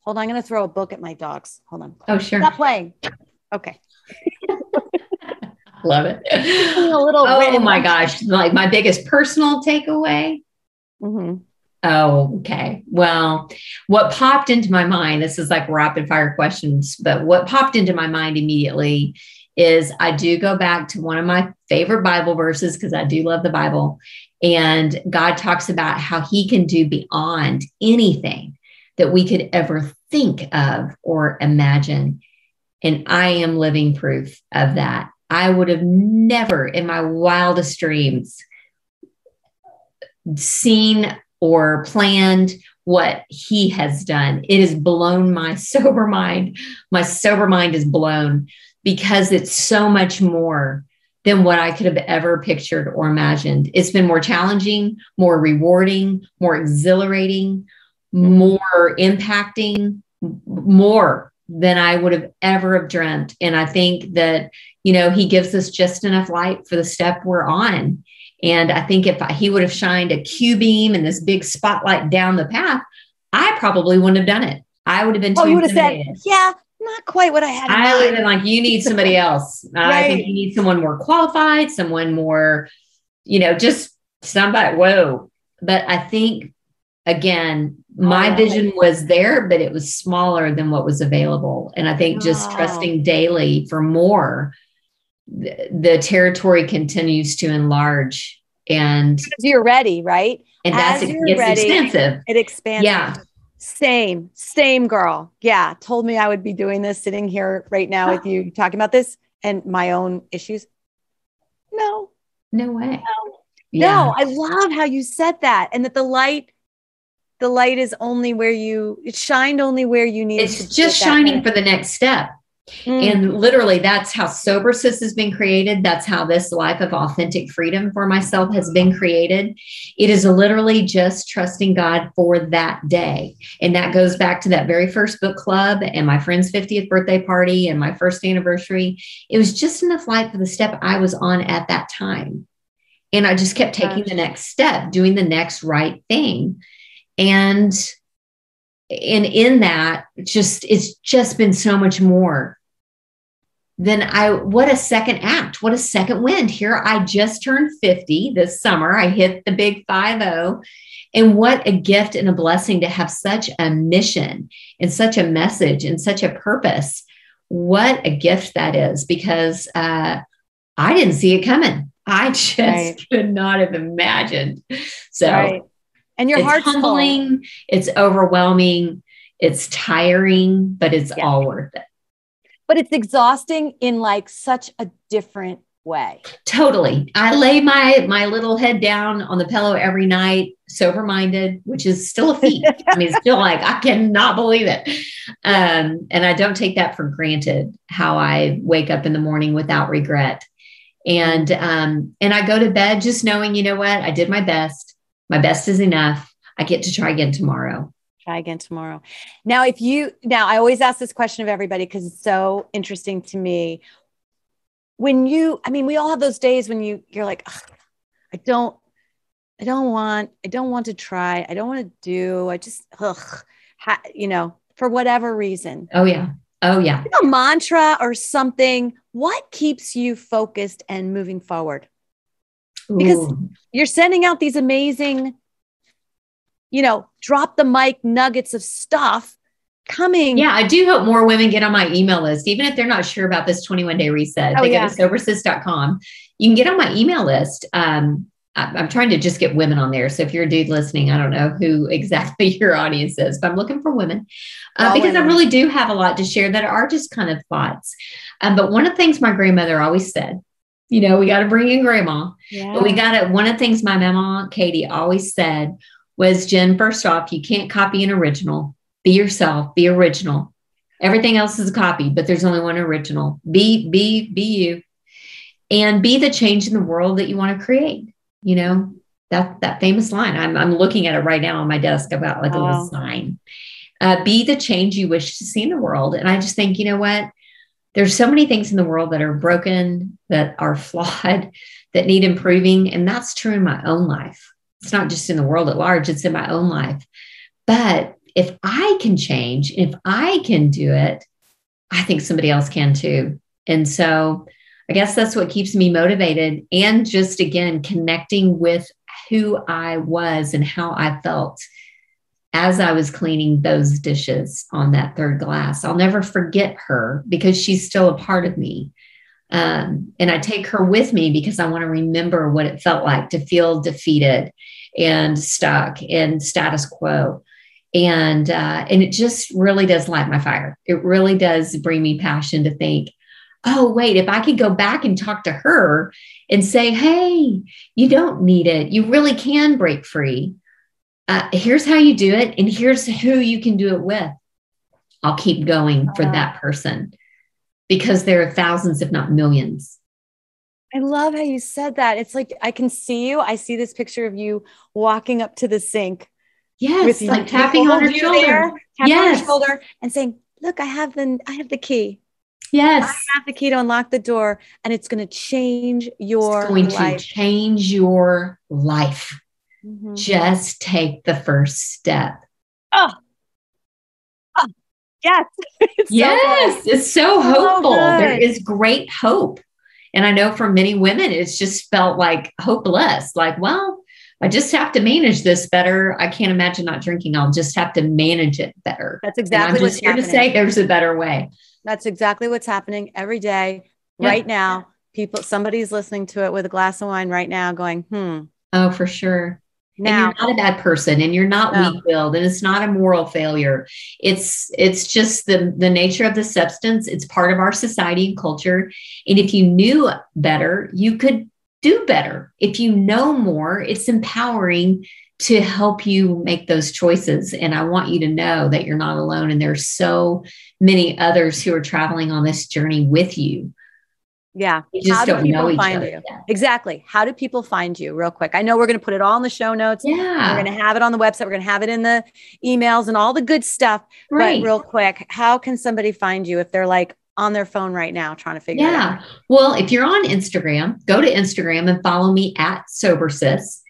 Hold on. I'm going to throw a book at my dogs. Hold on. Oh, sure. Stop playing. Okay. Love it. A little oh my gosh. Like my biggest personal takeaway. Mm-hmm. Oh, okay. Well, what popped into my mind, this is like rapid fire questions, but what popped into my mind immediately is I do go back to one of my favorite Bible verses, because I do love the Bible. And God talks about how he can do beyond anything that we could ever think of or imagine. And I am living proof of that. I would have never in my wildest dreams seen or planned what he has done. It has blown my sober mind. My sober mind is blown because it's so much more than what I could have ever pictured or imagined. It's been more challenging, more rewarding, more exhilarating, more impacting, more than I would have ever have dreamt. And I think that, you know, he gives us just enough light for the step we're on. And I think if I, he would have shined a Q-beam and this big spotlight down the path, I probably wouldn't have done it. I would have been too oh, you would have said, yeah, not quite what I had in mind. I would have been like, you need somebody else. Right. I think you need someone more qualified, someone more, you know, just somebody, whoa. But I think, again, my vision was there, but it was smaller than what was available. And I think just oh. trusting daily for more, th- the territory continues to enlarge. And you're ready, right? And that's As you're it's ready, expensive. It expands. Yeah. Same, same girl. Yeah. Told me I would be doing this, sitting here right now with you talking about this and my own issues. No. No way. No, yeah. no I love how you said that, and that the light. The light is only where you, it shined only where you need. It's to just shining way. For the next step. Mm. And literally that's how Sober Sis has been created. That's how this life of authentic freedom for myself has been created. It is literally just trusting God for that day. And that goes back to that very first book club and my friend's fiftieth birthday party and my first anniversary. It was just enough light for the step I was on at that time. And I just kept taking Gosh. the next step, doing the next right thing. And, and in that, just, it's just been so much more than I, what a second act, what a second wind here. I just turned fifty this summer. I hit the big five oh, and what a gift and a blessing to have such a mission and such a message and such a purpose. What a gift that is, because uh, I didn't see it coming. I just right. could not have imagined. So right. And your heart's humbling, full. It's overwhelming, it's tiring, but it's yeah. all worth it. But it's exhausting in like such a different way. Totally. I lay my my little head down on the pillow every night, sober-minded, which is still a feat. I mean, it's still like, I cannot believe it. Um, and I don't take that for granted, how I wake up in the morning without regret. And um, and I go to bed just knowing, you know what, I did my best. My best is enough. I get to try again tomorrow. Try again tomorrow. Now, if you, now I always ask this question of everybody because it's so interesting to me. When you, I mean, we all have those days when you, you're like, I don't, I don't want, I don't want to try. I don't want to do, I just, ugh, ha, you know, for whatever reason. Oh yeah. Oh yeah. A mantra or something. What keeps you focused and moving forward? Because Ooh. You're sending out these amazing, you know, drop the mic nuggets of stuff coming. Yeah. I do hope more women get on my email list, even if they're not sure about this twenty-one day reset. Oh, they yeah. go to sober sis dot com. You can get on my email list. Um, I, I'm trying to just get women on there. So if you're a dude listening, I don't know who exactly your audience is, but I'm looking for women uh, because women. I really do have a lot to share that are just kind of thoughts. Um, but one of the things my grandmother always said, you know, we got to bring in grandma, yeah. but we got to, one of the things my mama, Katie, always said was, Jen, first off, you can't copy an original, be yourself, be original. Everything else is a copy, but there's only one original. Be, be, be you. And be the change in the world that you want to create. You know, that, that famous line. I'm, I'm looking at it right now on my desk. I've got like wow. a little sign. Uh, be the change you wish to see in the world. And I just think, you know what? There's so many things in the world that are broken, that are flawed, that need improving. And that's true in my own life. It's not just in the world at large. It's in my own life. But if I can change, if I can do it, I think somebody else can too. And so I guess that's what keeps me motivated. And just, again, connecting with who I was and how I felt as I was cleaning those dishes on that third glass. I'll never forget her because she's still a part of me. Um, and I take her with me because I want to remember what it felt like to feel defeated and stuck in status quo. And, uh, and it just really does light my fire. It really does bring me passion to think, oh, wait, if I could go back and talk to her and say, hey, you don't need it. You really can break free. Uh, here's how you do it. And here's who you can do it with. I'll keep going for that person because there are thousands, if not millions. I love how you said that. It's like, I can see you. I see this picture of you walking up to the sink. Yes. Like tapping on her shoulder. There, tapping yes. on her shoulder and saying, look, I have the, I have the key. Yes. I have the key to unlock the door, and it's going to change your life. It's going to change your life. Mm-hmm. Just take the first step. Oh, oh. yes. It's yes. So it's so hopeful. So there is great hope. And I know for many women, it's just felt like hopeless. Like, well, I just have to manage this better. I can't imagine not drinking. I'll just have to manage it better. That's exactly I'm what's just here happening. To say there's a better way. That's exactly what's happening every day yeah. right now. People, somebody's listening to it with a glass of wine right now going, hmm. Oh, for sure. Now, and you're not a bad person, and you're not no. weak-willed, and it's not a moral failure. It's it's just the, the nature of the substance. It's part of our society and culture. And if you knew better, you could do better. If you know more, it's empowering to help you make those choices. And I want you to know that you're not alone. And there's so many others who are traveling on this journey with you. Yeah. You just How do don't people know each find other. You? Yeah. Exactly. How do people find you real quick? I know we're going to put it all in the show notes. Yeah. We're going to have it on the website. We're going to have it in the emails and all the good stuff. Right. But real quick, how can somebody find you if they're like on their phone right now trying to figure yeah. it out? Well, if you're on Instagram, go to Instagram and follow me at Sober Sis.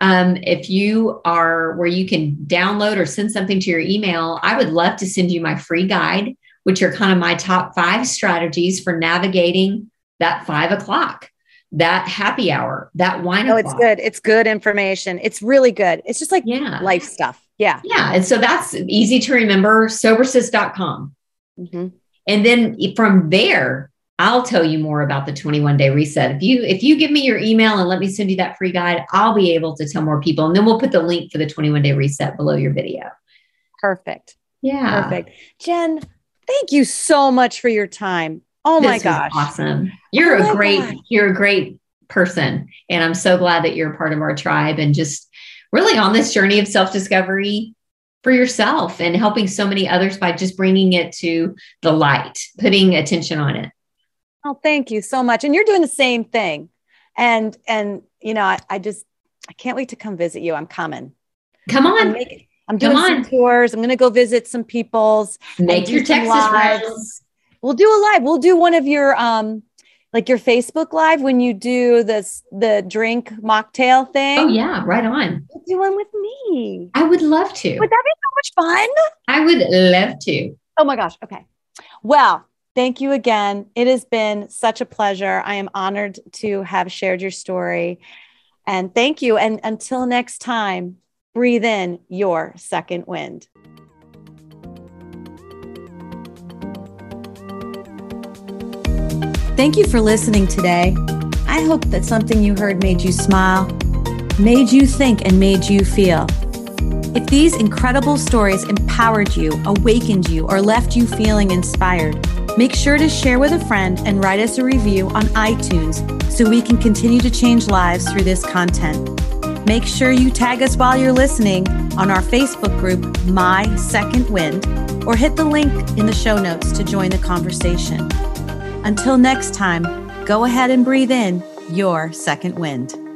Um, if you are where you can download or send something to your email, I would love to send you my free guide, which are kind of my top five strategies for navigating that five o'clock, that happy hour, that wine. Oh, it's good. It's good information. It's really good. It's just like yeah. life stuff. Yeah. Yeah. And so that's easy to remember, sober sis dot com. Mm-hmm. And then from there, I'll tell you more about the twenty-one day reset. If you, if you give me your email and let me send you that free guide, I'll be able to tell more people. And then we'll put the link for the twenty-one day reset below your video. Perfect. Yeah. Perfect. Jenn, thank you so much for your time. Oh my gosh. Awesome. You're a great, you're a great person. And I'm so glad that you're a part of our tribe and just really on this journey of self-discovery for yourself and helping so many others by just bringing it to the light, putting attention on it. Oh, thank you so much. And you're doing the same thing. And, and, you know, I, I just, I can't wait to come visit you. I'm coming. Come on. I'm, making, I'm doing some tours. I'm going to go visit some people's. Make your Texas rides. We'll do a live. We'll do one of your, um, like your Facebook live when you do this, the drink mocktail thing. Oh yeah. Right on. We'll do one with me. I would love to. Would that be so much fun? I would love to. Oh my gosh. Okay. Well, thank you again. It has been such a pleasure. I am honored to have shared your story, and thank you. And until next time, breathe in your second wind. Thank you for listening today. I hope that something you heard made you smile, made you think, and made you feel. If these incredible stories empowered you, awakened you, or left you feeling inspired, make sure to share with a friend and write us a review on iTunes so we can continue to change lives through this content. Make sure you tag us while you're listening on our Facebook group, My Second Wind, or hit the link in the show notes to join the conversation. Until next time, go ahead and breathe in your second wind.